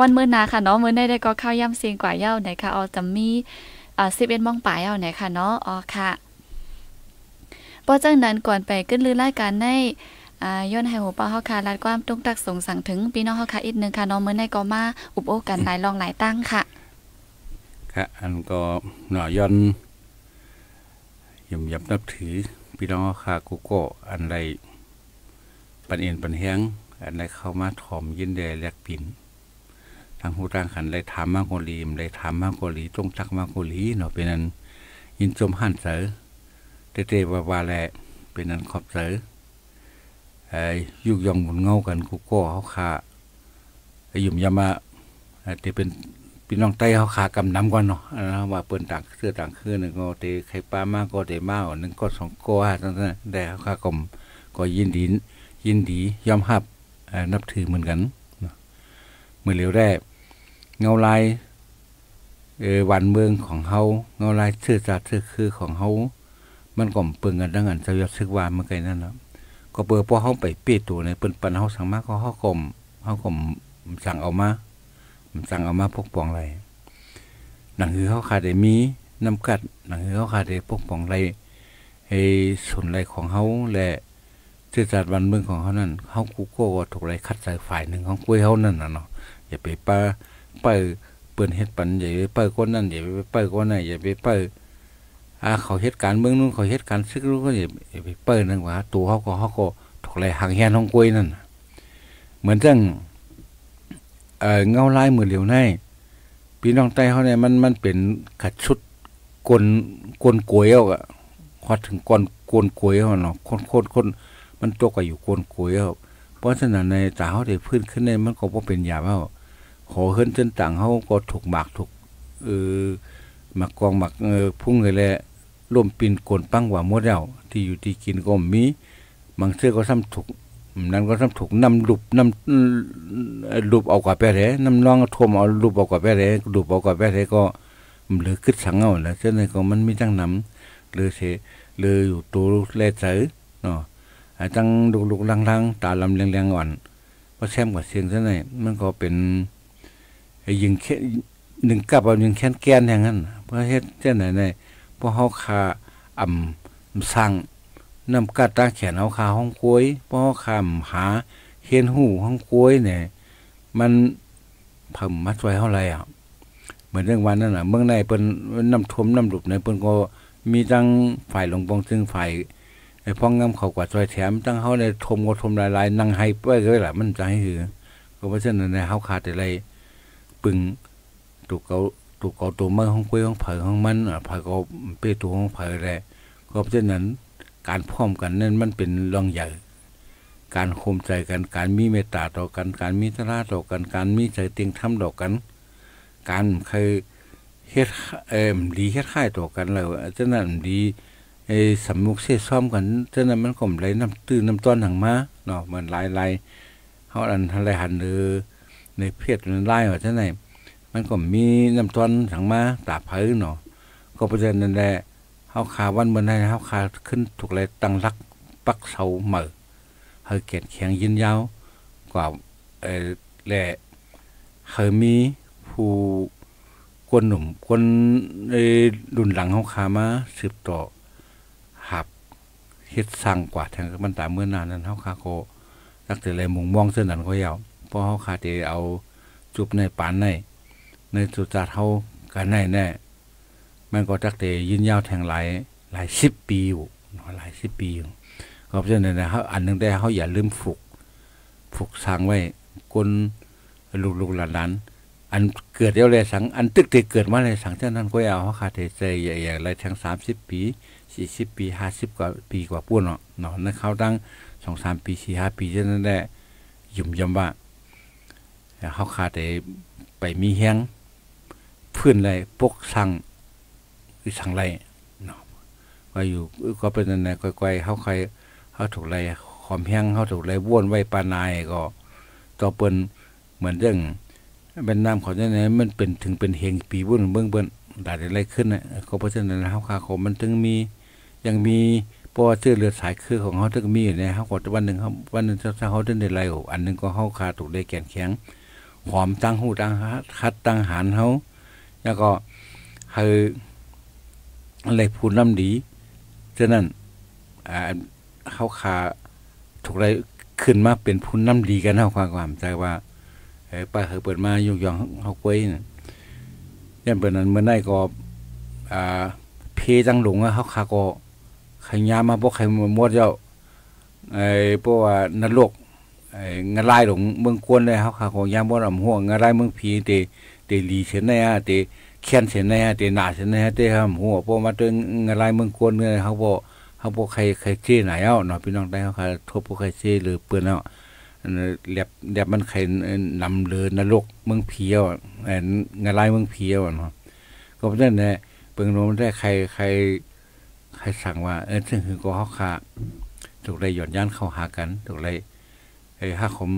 วันเมื่อนาค่ะเนาะเมื่อในได้ก็ข้าวย่ำเสียงกว่าเย่าในค่ะออจำมีอ่าสิบเอ็ดมองป่าเย่าในค่ะเนาะออค่ะพอจังนั้นก่อนไปขึ้นลือรายการในย้อนให้หัวปอเฮาค่ะลาดความตุ้งตักสงสังถึงพี่น้องเฮาค่ะอีกนึงค่ะน้องเมื่อในก็มาอุปโภคกันหลายลองหลายตั้งค่ะค่ะอันก็หน่อย้อนย่อมยับนับถือพี่น้องเฮาค่ะกูโก้อันใดปันเอ็นปันแห้งอันใดเข้ามาถอมยินแดแลกปิ่นทางหูทางขันได้ถามมากโกลีมได้ถามมากโกลีตุ้งตักมากโกลีเนาะเป็นนั้นยินจมหันเสอเตเตวาวาแหละเป็นนันขอบเสอยุกยองหมุนเงากันกูก็เขาขาหยุ่มยามาเตเป็นพี่น้องใต้เขาขากำน้ำกันเนาะว่าเปิดต่างเสื้อต่างคืนนึงก็เตไข่ปลามากก็เตมากหนึ่งก็สองก็ห้าตั้งแต่ได้เขาขากลมก็ยินดียินดียอมหับนับถือเหมือนกันเมื่อเหลียวได้เงาลายหวานเมืองของเขาเงาลายเสื้อจัดเสื้อคือของเขามันก็เปิงกันดังนั้นเจ้ายศซึกว่าเมื่อไกลนั่นแล้วก็เปิดพอเขาไปเปียตัวในเปิ้นปันเขาสั่งมาก็เขากลมเขากลมสั่งเอามาสั่งเอามาพกปองไรหนังหือเขาขาดได้มีน้ำกัดหนังหือเขาขาดได้พกปองไรไอ้ส่วนไรของเขาและเสื้อจัดวันเมืองของเขานั่นเขากูโก้ถูกไรคัดใส่ฝ่ายหนึ่งของกล้วยเขานั่นน่ะเนาะอย่าไปป้าเปิดเปิ้นเฮ็ดปันอย่าไปเปิดก้นนั่นอย่าไปเปิดก้นไหนอย่าไปเปิดเขาเหตุการณ์เมืองนู้นเขาเหตุการณ์ซึกรู้ก็อย่าไปเปิดนั่งว่าตัวเขาก็เขาก็ถูกอะไรหางแหนห้องกล้วยนั่นเหมือนจังเงาลายมือเหลียวในพี่น้องใต้เขาเนี่ยมันมันเป็นขัดชุดกลกลกล้วยเอาอะพอถึงกลกลกล้วยเขาเนาะคนคนคนมันตัวก็อยู่กลกล้วยเอาเพราะฉะนั้นในตาเขาเดี๋ยวพื้นขึ้นในมันก็เพราะเป็นยาเขาขอขึ้นจนต่างเขาก็ถูกหมากถูกเออหมากกองหมากเออพุ่งเลยแหละร่วมปีนโกนปั้งหว่ามดเดาที่อยู่ที่กินก็มีบางเสื้อก็ซ้ำถูกนั้นก็ซ้ำถูกน้ำลุบน้ำลุบเอากว่าแปเลยน้ำน้องทมเอาลุบเอากว่าแปเลยลุบเอากว่าแปเลยก็เหลือคึดสังเอาแล้วเช่นนั้นก็มันไม่ตั้งน้ำเหลือเสเหลืออยู่ตัวแลเสือเนาะตั้งลุกลุกลังลังตาลำแรงแรงอ่อนเพราะแซมกว่าเสียงเช่นนั้นมันก็เป็นยิงแค่หนึ่งกับเอาหนึ่งแค้นแก่นอย่างนั้นเพราะเช่นเช่นไหนในพอเขาขาอ่ำสั่งน้ำกัดตาแขนเอาขาห้องกล้วยพอเขาขาหาเห็นหูห้องกล้วยเนี่ยมันเพิ่มมัดไว้เท่าไรอ่ะเหมือนเรื่องวันนั่นแหละเมืองในเป็นน้ำท่วมน้ำหลุดในเป็นก็มีตั้งฝ่ายหลวงปองซึ่งฝ่ายไอ้พ้องงำเขากว่าซอยแถมตั้งเขาในทมก็ทมลายๆนั่งให้ไปเลยแหละมันจะให้หือก็เพราะเช่นในเขาขาดอะไรปึงถูกเขาตัวเกาตัวเมื่อห้องคุยห้องเผยห้องมันเผยก็เปตัวห้องเผยแหละก็เพราะฉะนั้นการพร้อมกันนั่นมันเป็นรองใหญ่การโคมใจกันการมีเมตตาต่อกันการมีตระต่อกันการมีใจเตียงทำต่อกันการเคยเฮ็ดเอ่อดีเฮ็ดค่ายต่อกันแล้วฉะนั้นดีไอ้สำมุกเสียซ้อมกันฉะนั้นมันก็ไหลน้ำตื้นน้ำต้อนหางมาเนาะเหมือนลายลายเขาอันทะเลหันเออในเพศมันไล่ว่าฉะนั้นมันก็มีน้ำต้นถังมาตาเผยเนาะก็ประเด็นนั่นแหละเขาขาวันเมื่อไหร่เขาขาขึ้นถูกอะไรตั้งรักปักเสาเหม่อเฮยเกล็ดแข็งยินยาวกว่าเออแหละเฮยมีผู้คนหนุ่มคนรุ่นหลังเขาขามาสืบต่อหับเฮ็ดสั่งกว่าทางบรรดาเมื่อนานนั้นเขาขาโกรักแต่อะไรมุงมองเส้นนั้นก็ยาวเพราะเขาขาจะเอาจุบในปานในในสุดจัดเขากันแน่แน่มันก็จักเตยยืนยาวแทงหลายหลายสิบปีอยู่หลายสิบปีอยู่ก็เพราะฉะนั้นนะเขาอันนึงได้เขาอย่าลืมฝึกฝึกสร้างไว้คนลูกหลาน อันเกิดเดี๋ยวเลยสังอันตึกเตเกิดมาเลยสังเท่านั้นก็เอาเขาขาดใจใหญ่ๆอะไรทั้งสามสิบปีสี่สิบปีห้าสิบกว่าปีกว่าปุ้นเนาะเนาะนั่นเขาตั้งสองสามปีสี่ห้าปีเท่านั้นแหละยุ่มยำว่าเขาขาดใจไปมีแห้งพื้นไรปกสั่งสั่งไรเนาะก็อยู่ก็เป็นอะไรก้อยๆเขาใครเขาถูกไรขอมแห้งเขาถูกไรบ้วนไว้ปานายก็ต่อเปิ้นเหมือนเรื่องเป็นน้ำของเจ้าเนี่ยมันเป็นถึงเป็นเฮงปีบุญเบื้องเบื้องหลายอะไรขึ้นนะก็เพราะฉะนั้นเขาขาของมันถึงมียังมีเพราะเสื้อเลือดสายคือของเขาถึงมีอยู่เนี่ยเขากดวันหนึ่งเขาวันหนึ่งถ้าเขาเดินในไรอันหนึ่งก็เขาขาถูกได้แก่นแข็งหอมตั้งหูตั้งคัดตั้งหันเขาแล้วก็เฮออะไรพูนน้ำดีเจ้านั่นเขาขาถูกไรขึ้นมาเป็นพูนน้ำดีกันเขาความความใจว่าป้าเคยเปิดมายุ่งยองเขากล้วยเนี่ยยันเปิดนั้นเมื่อได้ก็เพจังหลงเขาขาก็ขยามาพวกใครมดเจ้าไอ้พวกนรกไอ้เงาลายหลงเมืองกวนเลยเขาขาของยามบ่อห่วงเงาลายเมืองพีเตเตลีเส้นในฮะเตแค้นเส้นในฮะเตหนาเส้นในฮะเตห้ามหัวพวกมาเตเงาลายเมืองกวนเลยเขาพวกเขาพวกใครใครเจ้ไหนเอ้าหนอพี่น้องได้เขาขาทบพวกใครเจ้หรือเปื้อนเอ้าเรียบเรียบมันใครนำเรือนรกเมืองเพียวไอ้เงาลายเมืองเพียวเนาะก็เพราะนั่นแหละเบื้องโน้นได้ใครใครใครสั่งว่าเออซึ่งคือก็เขาขาถูกไรหย่อนย่านเข้าหากันถูกไรไอ้ฮักขม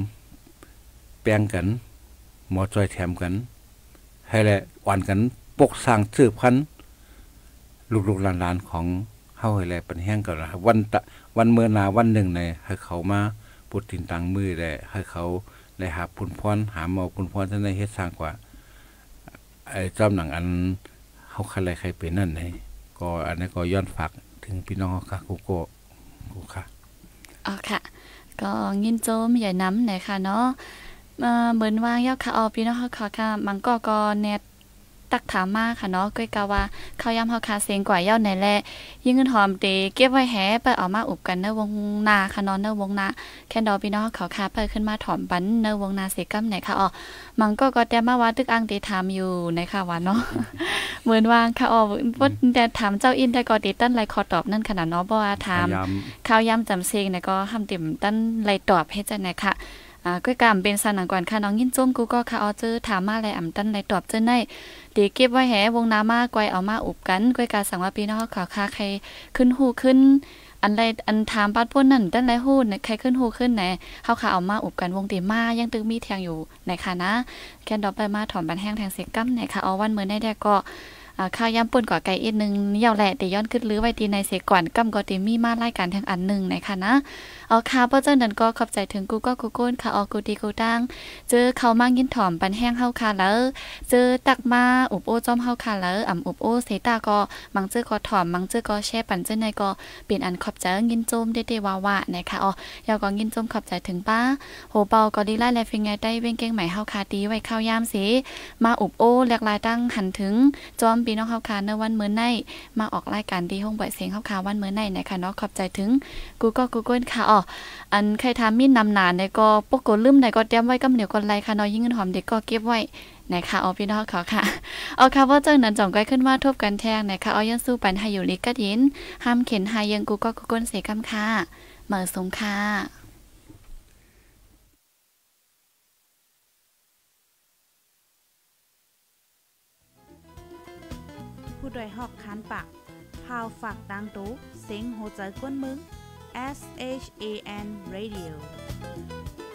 แปลงกันหมอจอยแถมกันให้แหละอ่อนกันปกสร้างเสื้อพันลูกๆหลานๆของเข้าให้แหละเป็นแห้งกันนะครับวันตะวันเมื่อนาวันหนึ่งในให้เขามาปุดตินตังมือได้ให้เขาได้หาพุนพรหาเมาพุนพรท่านในเฮ็ดสร้างกว่าไอ้จอมหนังอันเขาใครใครเป็นนั่นไงก็อันนี้ก็ย้อนฝากถึงพี่น้องค่ะกูโก้กูค่ะอ๋อค่ะก็ยินโจมใหญ่น้ำไหนค่ะเนาะเหมือนว่างยาวค่ะออพี่น้องเขาค่ะค่ะมังกรกรเน็ตตักถามมากค่ะเนาะก้อยกาว่าเขาย้ำเขาคาเซงกว่าเย้าไหนแหละยิ่งเงินหอมเตะเก็บไว้แห่ไปออกมาอุบกันเนื้อวงนาค่ะนอนเนื้อวงนาแค่ดอพี่น้องเขาคาไปขึ้นมาถอมบันเนื้อวงนาเสกัมไหนค่ะอ๋อมังก็ก็แต่มาว่าตึกอังเตะถามอยู่ไหนค่ะวันเนาะเหมือนว่างค่ะอ๋อว่าแต่ถามเจ้าอินแต่ก็เตะตั้นไรคอตอบนั่นขนาดเนาะเพราะว่าถามเขาย้ำจำเซงไหนก็ห้ามติ่มตั้นไรตอบให้ใจไหนค่ะก้อยกามเป็นสนังก่อนค่ะน้องยินจ้มกูก็ค่ะออเจอถามมาอะไรอ่ำตั้นไรตอบเจอในเดี๋ยวเก็บไว้แห่วงน้ามากไกวเอามาอุบกันก้อยกาสั่งว่าพี่น้องข่าวค่ะใครขึ้นหูขึ้นอันไรอันถามปัดพ้นนั่นตั้นไรหูใครขึ้นหูขึ้นไหนเขาค่ะเอามาอุบกันวงเตียมายังตึงมีแทงอยู่ไหนค่ะนะแกนดอกไปมาถอนบันแห้งแทงเสกัมไหนค่ะเอาวันเมื่อได้ก็ข้าวย่ำป่นก่อไก่อีกหนึ่งเยี่ยวแหละแต่ย้อนขึ้นลื้อไว้ตีในเสก่อนกำก็ตีมีมาไล่การทางอันหนึ่งไหนค่ะนะเอาค่ะพ่อเจ้านั่นก็ขอบใจถึงกูก็กูโก้นค่ะออกูดีกูตั้งเจอเขามากยินถอมปันแห้งเข้าค่ะแล้วเจอตักมาอุบโอจอมเข้าค่ะแล้วอ่ำอุบโอเสตาก็มังเจอก็ถอมมังเจอก็แช่ปันเจ้าในก็เปลี่ยนอันขอบใจยินจมเดเดวาวะไหนค่ะอ๋อยาวก็ยินจมขอบใจถึงป้าโหเปาก็ดีไล่แลฟิงไงได้เว้งเก่งใหม่เข้าค่ะตีไว้ข้าวย่ำสีมาอุบโอหลากหลายตั้งหันถึงจอมพี่น้องเขาคาเนวันเมื่อไนมาออกรายการดีห้องบ่อยเสียงเขาคาวันเมื่อไนนะคะเนาะขอบใจถึงกูก็กูเกิลค่ะอ๋ออันใครทำมีดนำหนานในก็ปกโกลืมในก็เตรียมไว้กำเหนียวกันไรค่ะเนาะยิ่งเงินหอมเด็กก็เก็บไว้นะคะอ๋อพี่น้องเขาค่ะเอาค่ะว่าเจ้าหนันจ่องก้อยขึ้นมาทบกันแทงนะคะอ๋อยังสู้ปันให้อยู่ลิกกระยินห้ามเข็นหายังกูก็กูเกิลเสกำค่ะเหมือสงค่ะโดยหอกคันปากพาวฝากดังตู้เสียงโหใจกวนมึง เอส เอช เอ เอ็น Radio